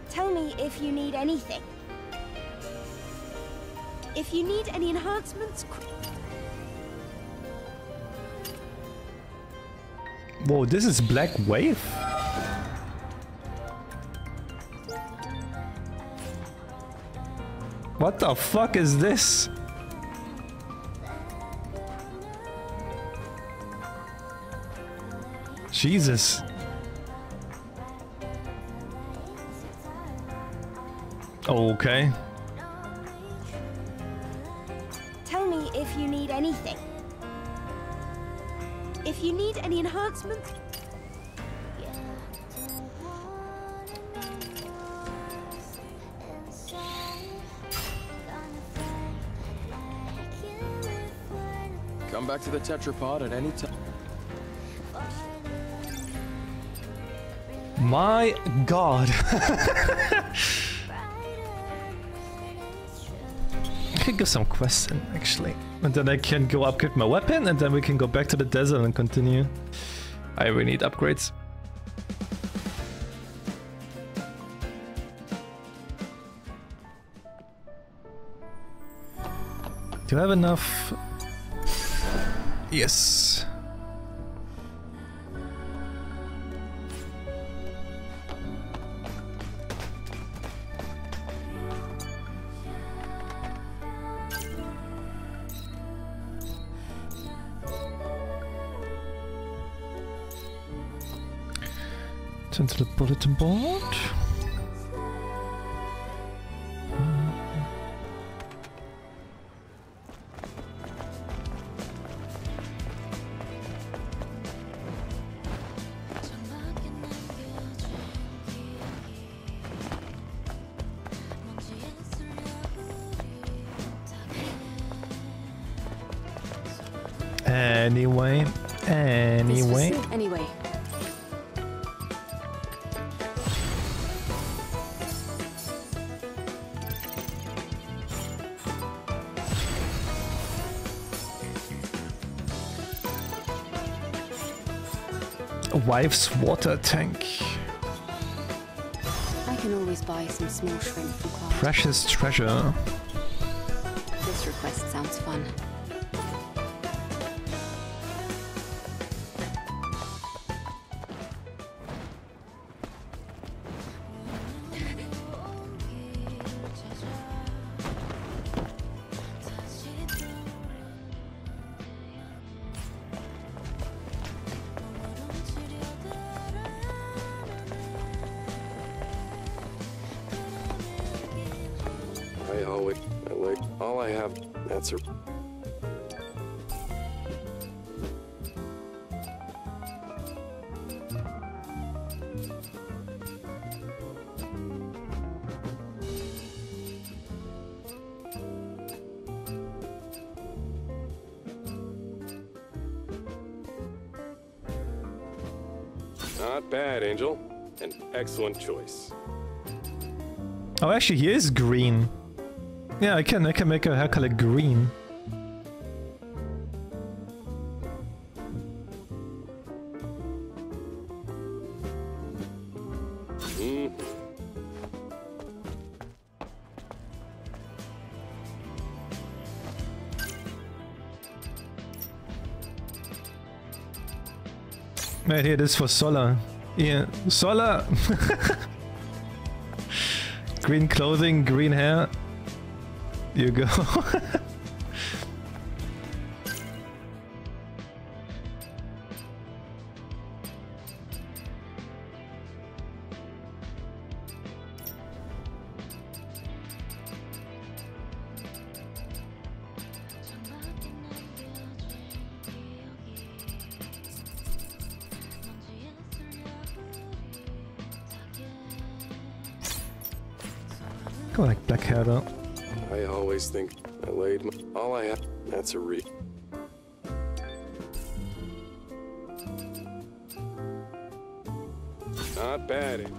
Tell me if you need anything. If you need any enhancements... Whoa, this is Black Wave? What the fuck is this? Jesus. Okay. Tell me if you need anything. If you need any enhancements... Come back to the tetrapod at any time. My god. I can give some quests in, actually. And then I can go upgrade my weapon, and then we can go back to the desert and continue. I really need upgrades. Do I have enough? Yes. Turn to the bulletin board. Anyway, anyway. Anyway. A wife's water tank. I can always buy some small shrimp from Clyde. Precious treasure. This request sounds fun. Not bad, Angel. An excellent choice. Oh, actually, he is green. Yeah, I can. I can make a hair color green. Mm. Right here, this is for Solar. Yeah, Solar. Green clothing, green hair. You go. I like black hair though. I always think I laid my, all I have. That's a re. Not bad, Angel.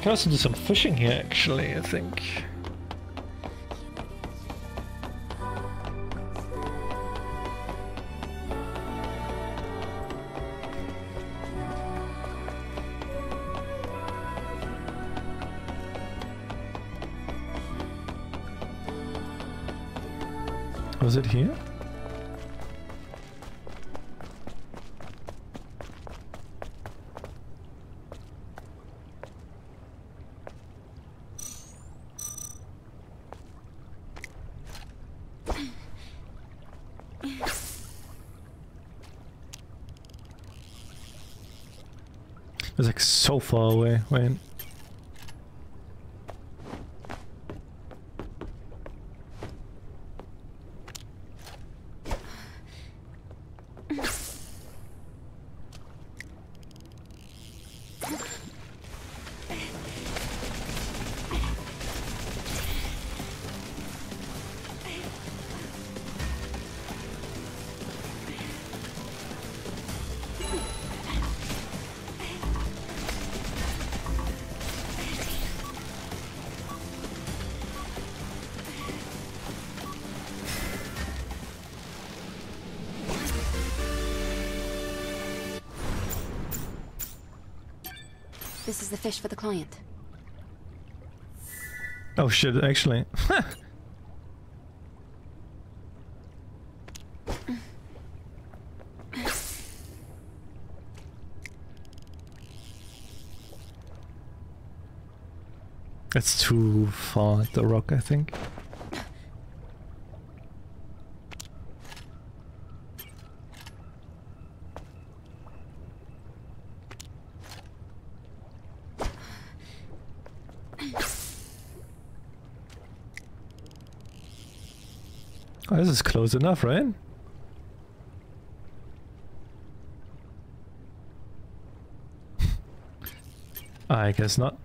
I can also do some fishing here, actually, I think. Was it here? It's like so far away. Wait. This is the fish for the client. Oh shit, actually. It's too far, the rock, I think. Oh, this is close enough, right? I guess not.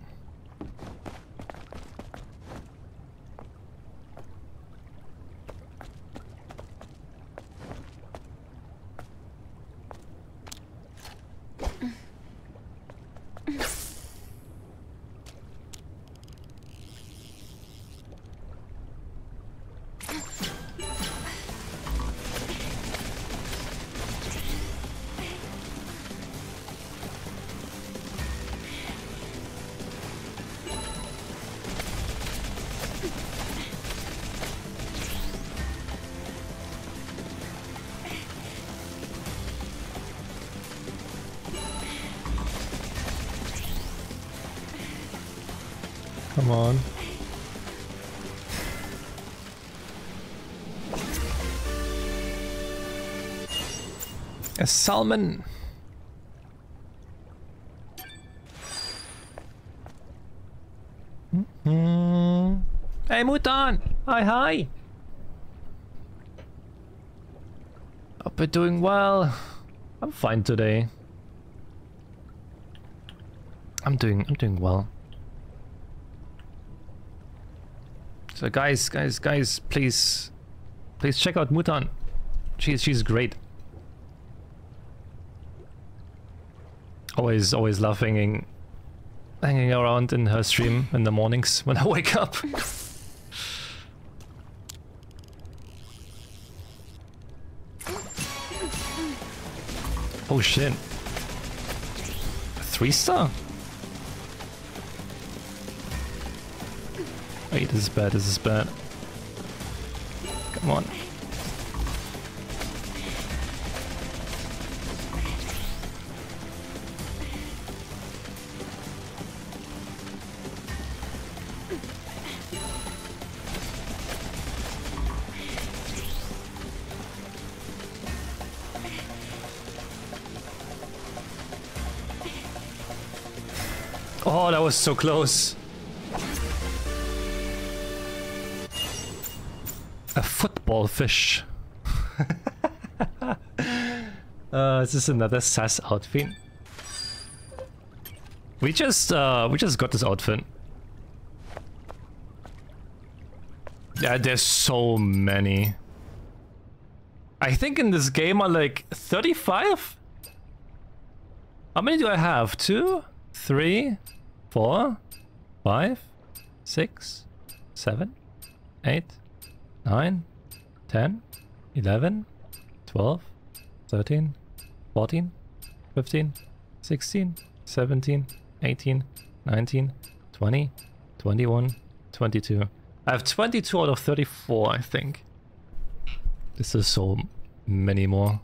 Come on. A salmon. Mm-hmm. Hey, Mutan. Hi, hi. Hope you're doing well. I'm fine today. I'm doing. I'm doing well. So guys, guys, guys, please, please check out Mutan. She's she's great. Always, always love hanging, hanging around in her stream in the mornings when I wake up. Oh shit! Three star. Wait, this is bad, this is bad. Come on. Oh, that was so close. A football fish. uh, is this another sass outfit? We just uh, we just got this outfit. Yeah, there's so many. I think in this game are like thirty-five. How many do I have? Two, three. Four, five, six, seven, eight, nine, ten, eleven, twelve, thirteen, fourteen, fifteen, sixteen, seventeen, eighteen, nineteen, twenty, twenty-one, twenty-two. I have twenty-two out of thirty-four, I think. This is so many more.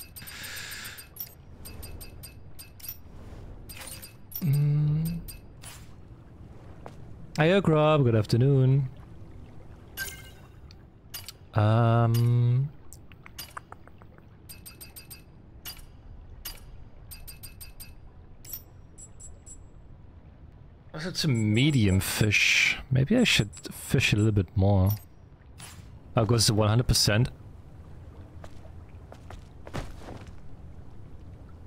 Mm. Hiya, Grob. Good afternoon. Um, it's a medium fish. Maybe I should fish a little bit more. That goes to one hundred percent.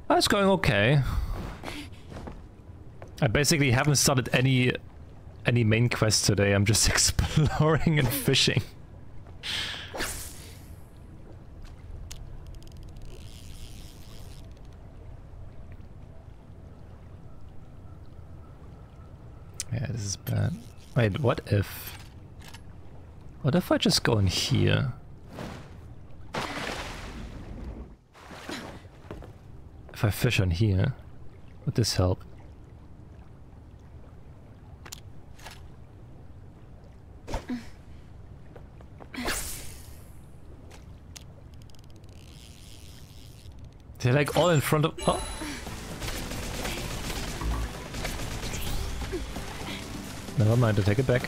That's going okay. I basically haven't started any. Any main quest today, I'm just exploring and fishing. Yeah, this is bad. Wait, what if... What if I just go in here? If I fish on here, would this help? They're like all in front of... Oh. Never mind, I take it back.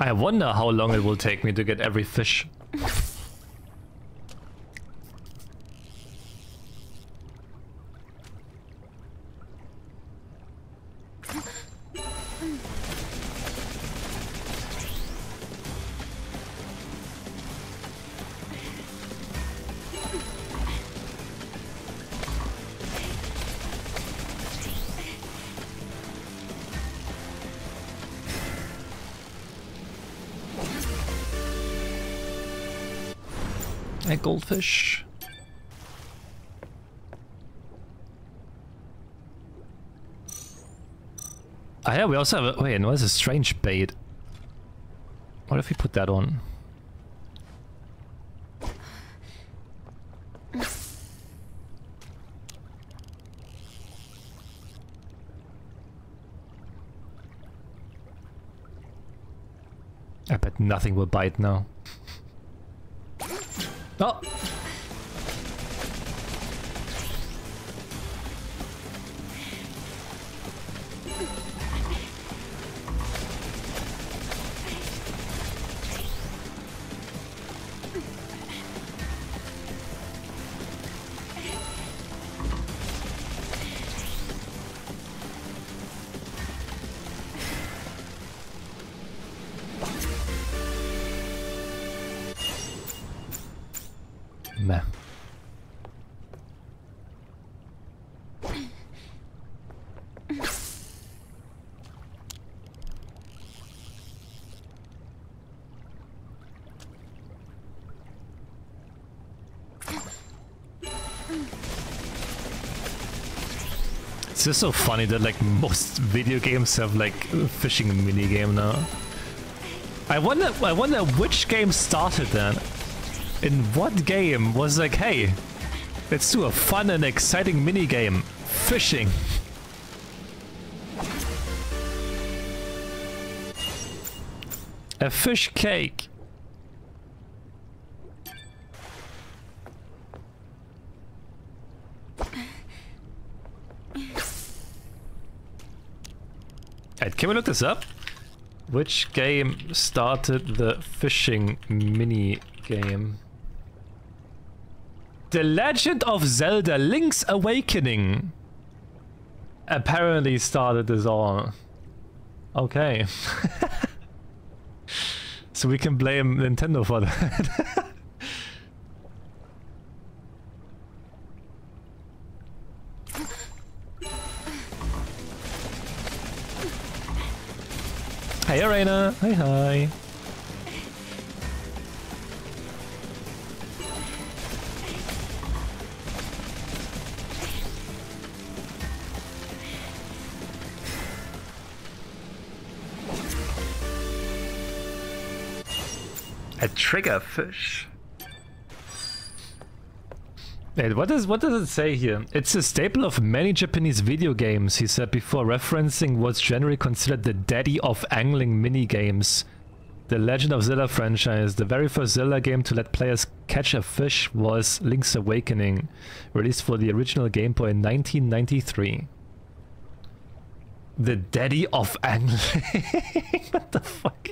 I wonder how long it will take me to get every fish. Goldfish. Ah, yeah, we also have a... Wait, no, it's a strange bait. What if we put that on? I bet nothing will bite now. Oh! It's just so funny that like most video games have like a fishing minigame now. I wonder I wonder which game started that. In what game was like, hey, let's do a fun and exciting minigame. Fishing. A fish cake. Right, can we look this up? Which game started the fishing mini game? The Legend of Zelda Link's Awakening apparently started this all. Okay. So we can blame Nintendo for that. Hey Arena, hi hi. A trigger fish. Wait, what is what does it say here? It's a staple of many Japanese video games, he said before referencing what's generally considered the daddy of angling minigames. The Legend of Zelda franchise, the very first Zelda game to let players catch a fish was Link's Awakening, released for the original Game Boy in nineteen ninety-three. The daddy of angling. What the fuck?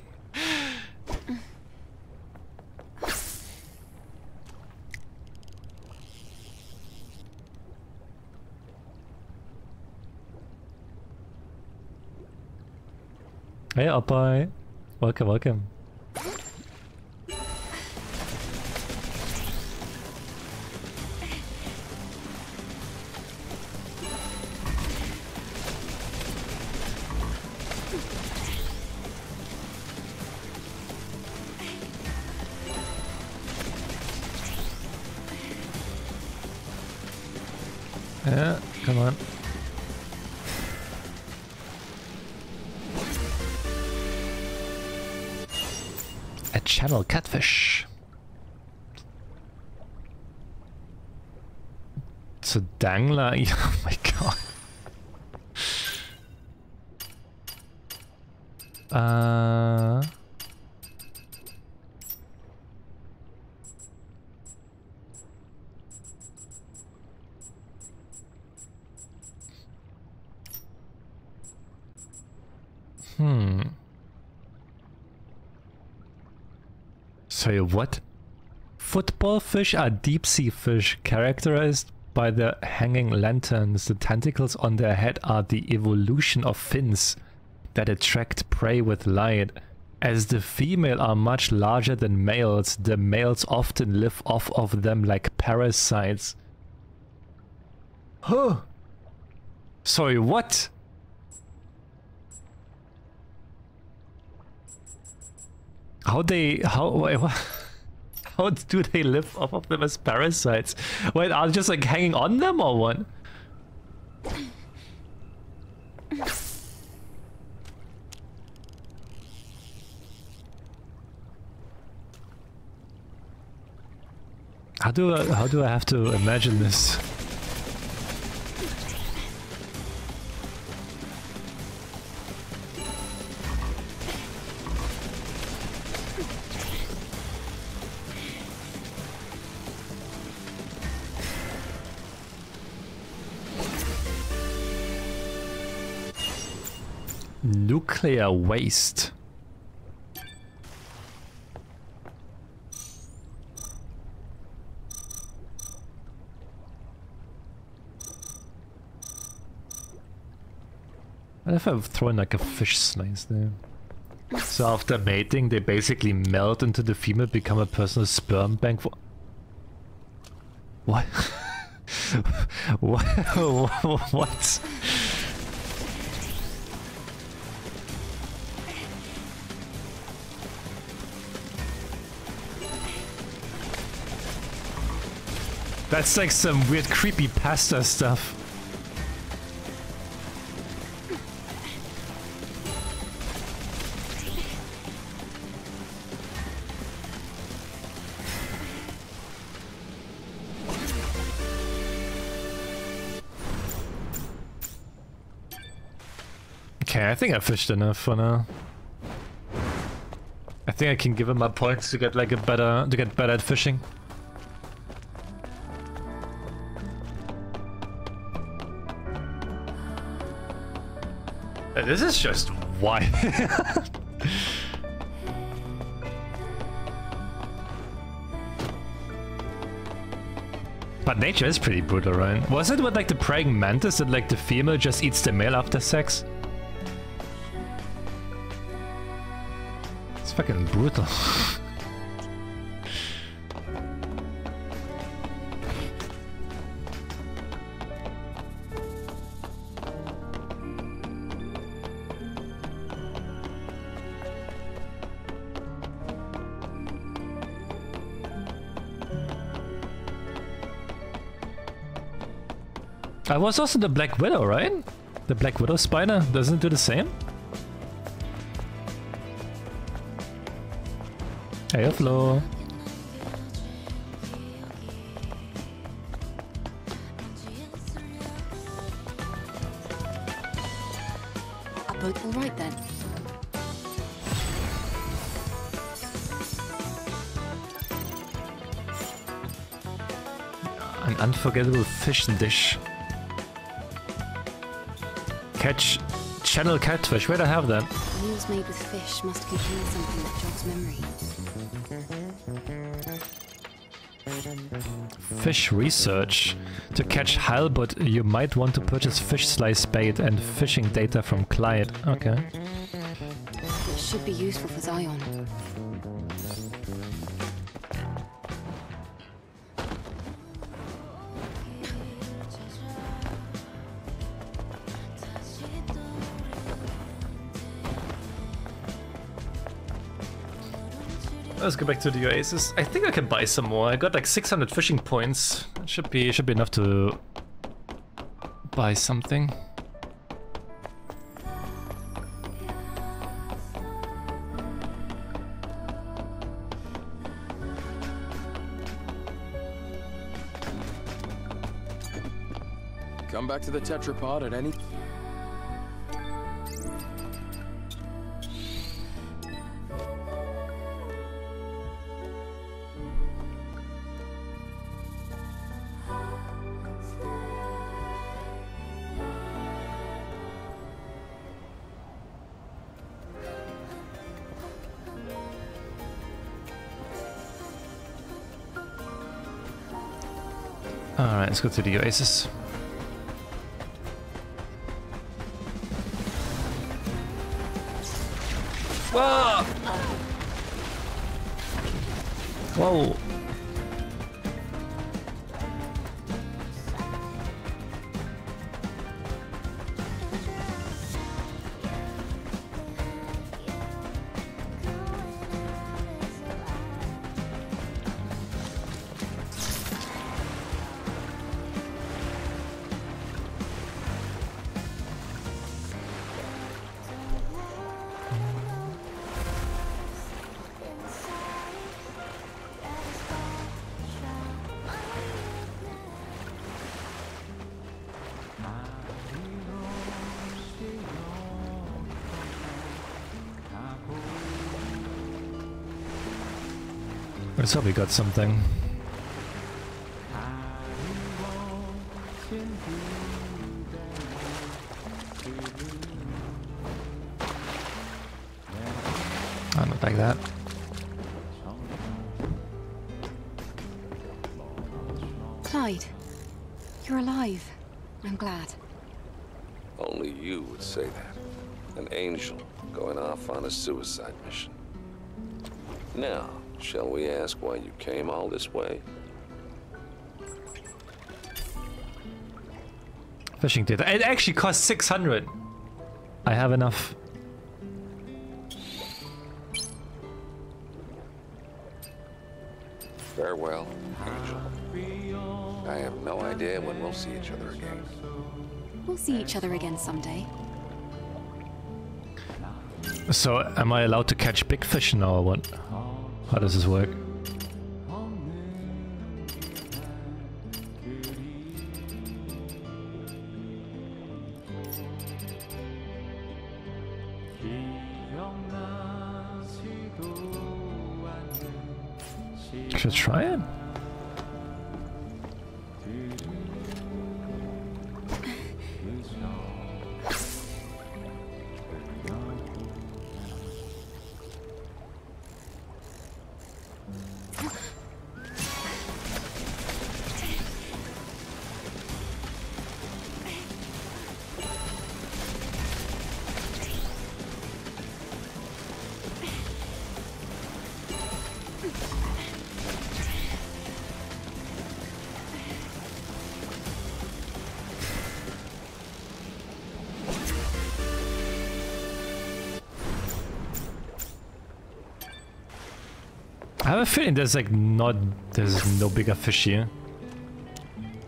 Hey Oppai, welcome, welcome. Yeah, come on. A channel catfish. So dangler, oh my god. Uh Hmm. Sorry, what? Football fish are deep-sea fish, characterized by their hanging lanterns. The tentacles on their head are the evolution of fins that attract prey with light. As the female are much larger than males, the males often live off of them like parasites. Huh? Sorry, what? How they how how do they live off of them as parasites? Wait, are they just like hanging on them or what? How do I, how do I have to imagine this? Nuclear waste. What if I've thrown like a fish slice there? So after mating, they basically melt into the female, become a personal sperm bank for... What? What? What? That's like some weird creepy pasta stuff. Okay, I think I fished enough for now. I think I can give him my points to get like a better to get better at fishing. This is just wild. But nature is pretty brutal, right? Was it with like the praying mantis that like the female just eats the male after sex? It's fucking brutal. I was also the Black Widow, right? The Black Widow spider doesn't do the same? Hey, hello. Our boat all right then. An unforgettable fish dish. Catch channel catfish. Where'd I have that? Meals made with fish must contain something that jogs memory. Fish research. To catch halibut, you might want to purchase fish slice bait and fishing data from Clyde. Okay. It should be useful for Zion. Let's go back to the Oasis. I think I can buy some more. I got like six hundred fishing points. It should be should be enough to buy something. Come back to the tetrapod at any. Alright, let's go to the Oasis. Whoa! Whoa! Let's hope we got something. I don't like that. Clyde, you're alive. I'm glad. Only you would say that. An angel going off on a suicide mission. Now, shall we ask why you came all this way? Fishing data. It actually costs six hundred. I have enough. Farewell, Angel. I have no idea when we'll see each other again. We'll see each other again someday. So, am I allowed to catch big fish now or what? How does this work? Should try it. I have a feeling there's like not, there's no bigger fish here.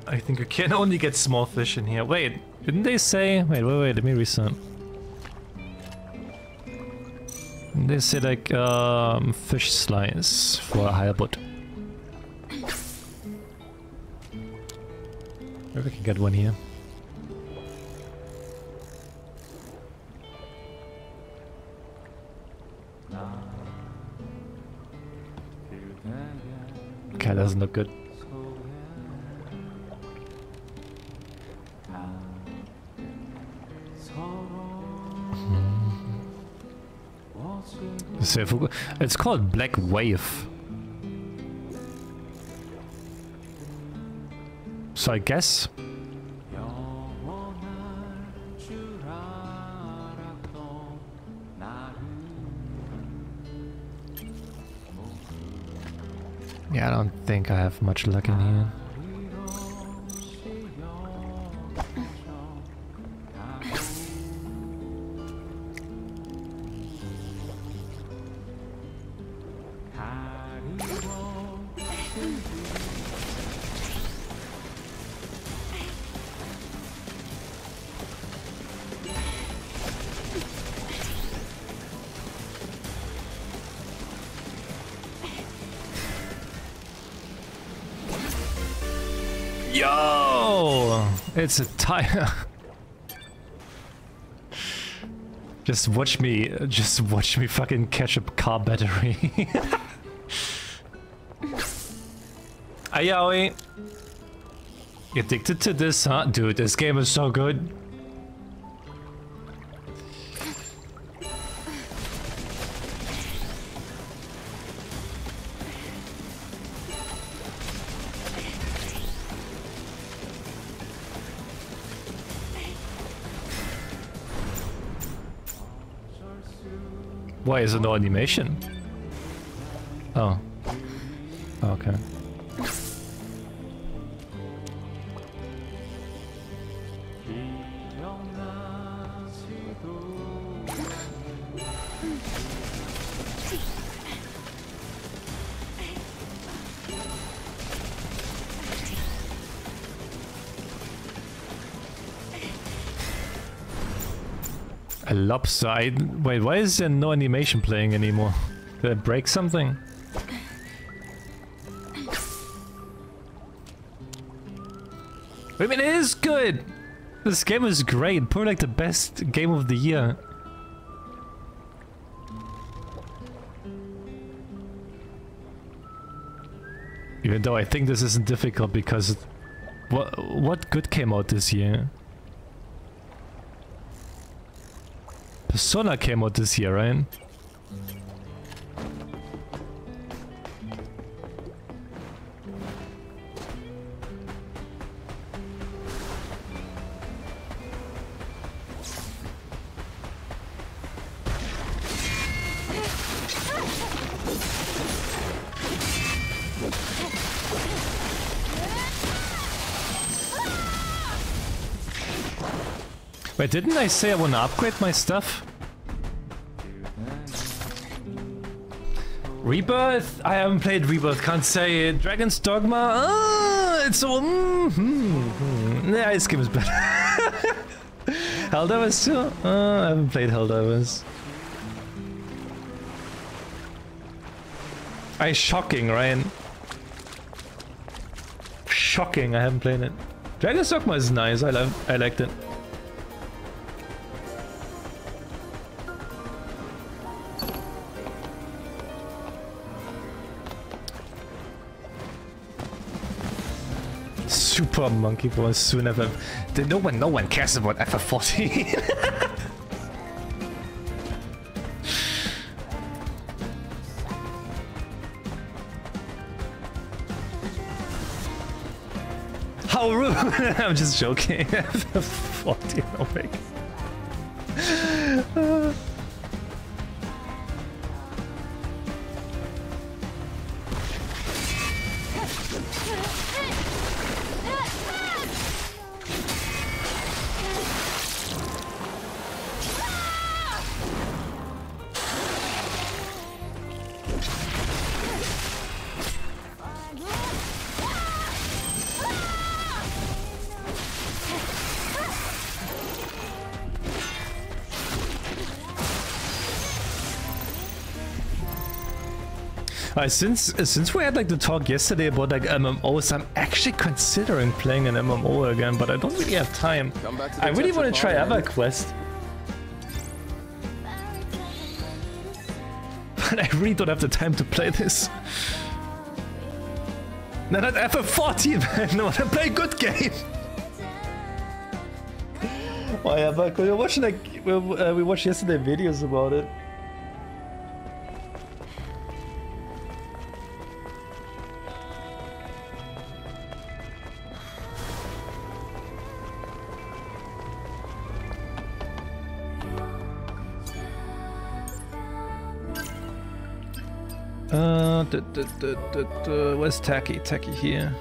I think you can only get small fish in here. Wait, didn't they say, wait, wait, wait, let me reset. Didn't they say like um, fish slice for a higher boat? Maybe we can get one here. That doesn't look good. Mm. It's called Black Wave. So I guess. Yeah, I don't think I have much luck in here. It's a tire. Just watch me, just watch me fucking catch a car battery. Ayaoi. Addicted to this, huh? Dude, this game is so good. Why is there no animation? Oh. Okay. Upside. Wait, why is there no animation playing anymore? Did I break something? I mean, it is good! This game is great, probably like the best game of the year. Even though I think this isn't difficult because... It, what, what good came out this year? Persona came out this year, right? Wait, didn't I say I want to upgrade my stuff? Rebirth? I haven't played Rebirth, can't say it. Dragon's Dogma? Oh, it's all... Mm -hmm. Yeah, this game is better. Helldivers too? Oh, I haven't played Helldivers. I shocking, Ryan. Shocking, I haven't played it. Dragon's Dogma is nice, I love, I liked it. Super Monkey Ball soon. F F. No one, no one cares about F F fourteen. How rude! I'm just joking. F F fourteen. Oh my God. Uh. Uh, since uh, since we had like the talk yesterday about like M M Os, I'm actually considering playing an M M O again, but I don't really have time. I really want to try Everquest, but I really don't have the time to play this. No, not F F fourteen, man. No, I want to play a good game. Oh yeah, but we were watching like we, uh, we watched yesterday videos about it. Uh, duh, duh, duh, duh, duh. Where's Taki? Taki here.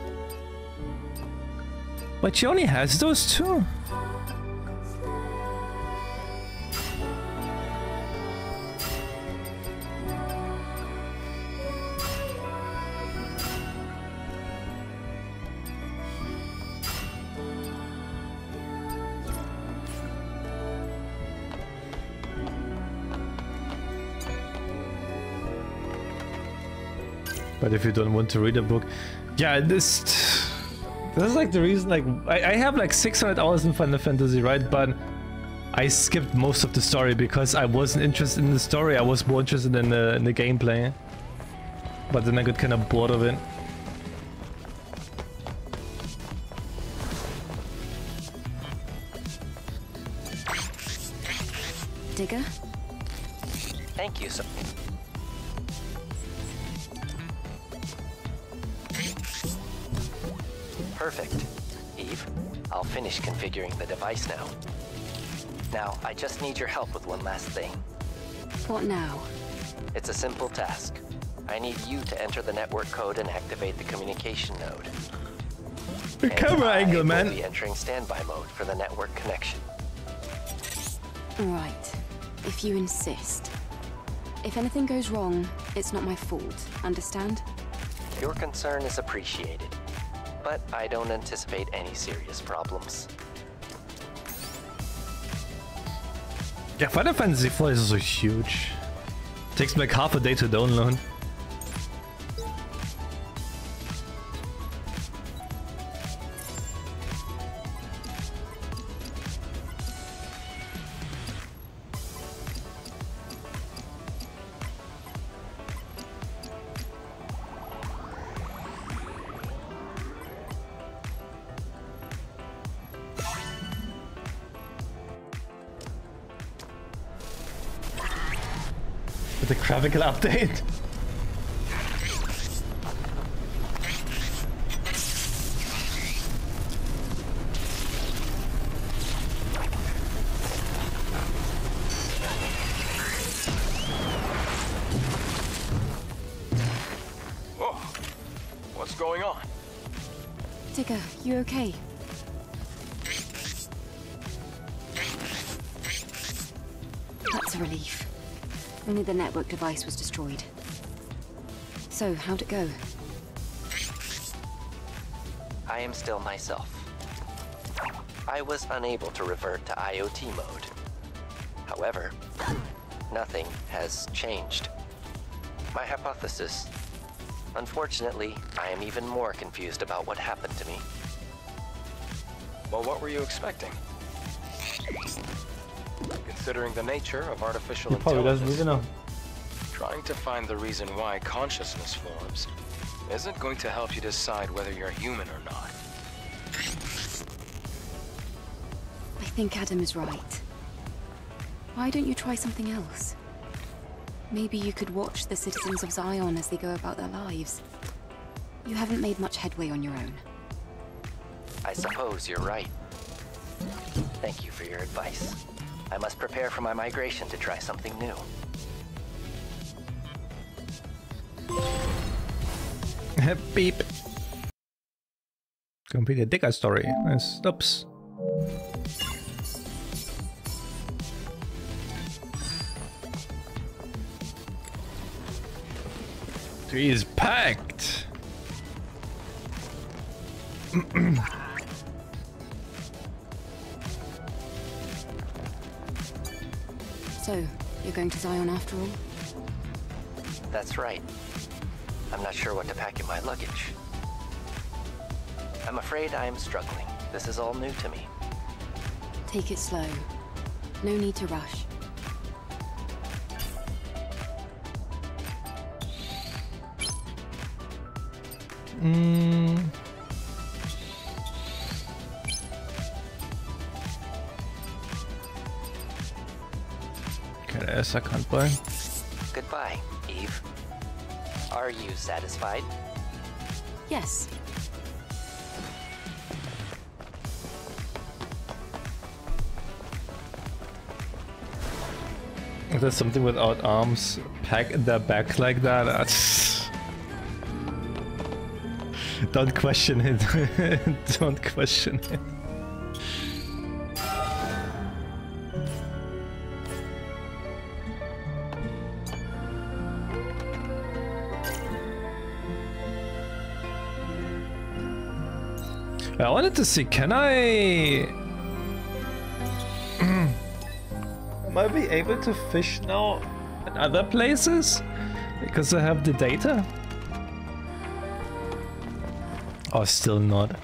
But she only has those two. But if you don't want to read a book, yeah, this this is like the reason. Like I, I have like six hundred hours in Final Fantasy, right? But I skipped most of the story because I wasn't interested in the story. I was more interested in the in the gameplay. But then I got kind of bored of it. Digger. Thank you so. Perfect. Eve, I'll finish configuring the device now. Now, I just need your help with one last thing. What now? It's a simple task. I need you to enter the network code and activate the communication node. The camera angle, man. I'll be entering standby mode for the network connection. Right. If you insist. If anything goes wrong, it's not my fault. Understand? Your concern is appreciated. But I don't anticipate any serious problems. Yeah, Final Fantasy four is so huge. It takes me like half a day to download. Graphical update. Oh, what's going on? Digger, you okay? That's a relief. Only the network device was destroyed. So, how'd it go? I am still myself. I was unable to revert to I O T mode. However, nothing has changed. My hypothesis. Unfortunately, I am even more confused about what happened to me. Well, what were you expecting? Considering the nature of artificial he intelligence, know. Trying to find the reason why consciousness forms isn't going to help you decide whether you're human or not. think Adam is right. Why don't you try something else? Maybe you could watch the citizens of Zion as they go about their lives. You haven't made much headway on your own. I suppose you're right. Thank you for your advice. I must prepare for my migration to try something new. Beep. Complete a Digger story. Nice. Oops. Tree is packed. So, you're going to Zion after all? That's right. I'm not sure what to pack in my luggage. I'm afraid I'm struggling. This is all new to me. Take it slow. No need to rush. Mm. Okay, I can't buy. Goodbye, Eve. Are you satisfied? Yes. If there's something without arms, pack their back like that. That's... Don't question it. Don't question it. I wanted to see, can I... Am I be able to fish now in other places? Because I have the data? Oh, still not.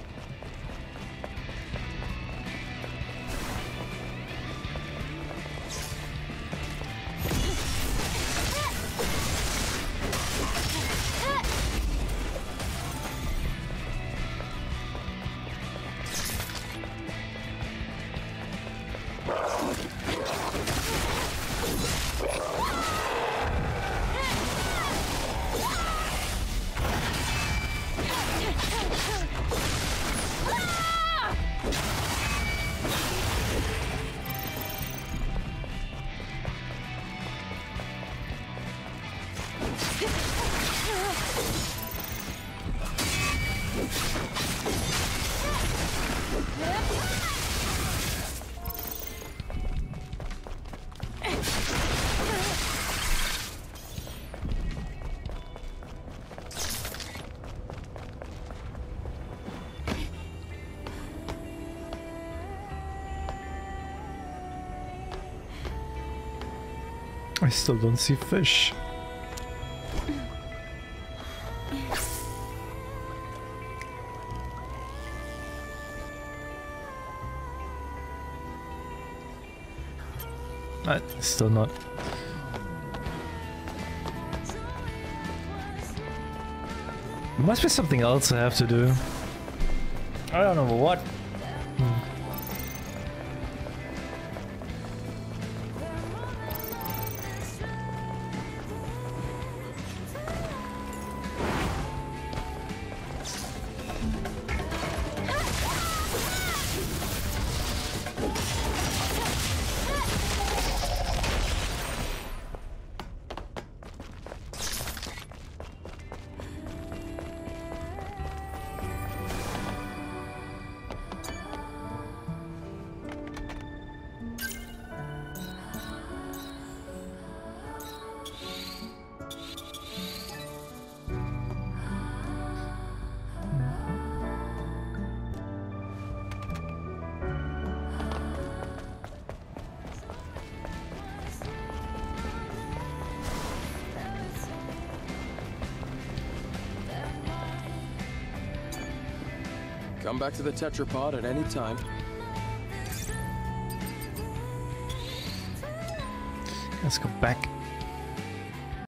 I still don't see fish. I still not. There must be something else I have to do. I don't know what. Come back to the tetrapod at any time. Let's go back.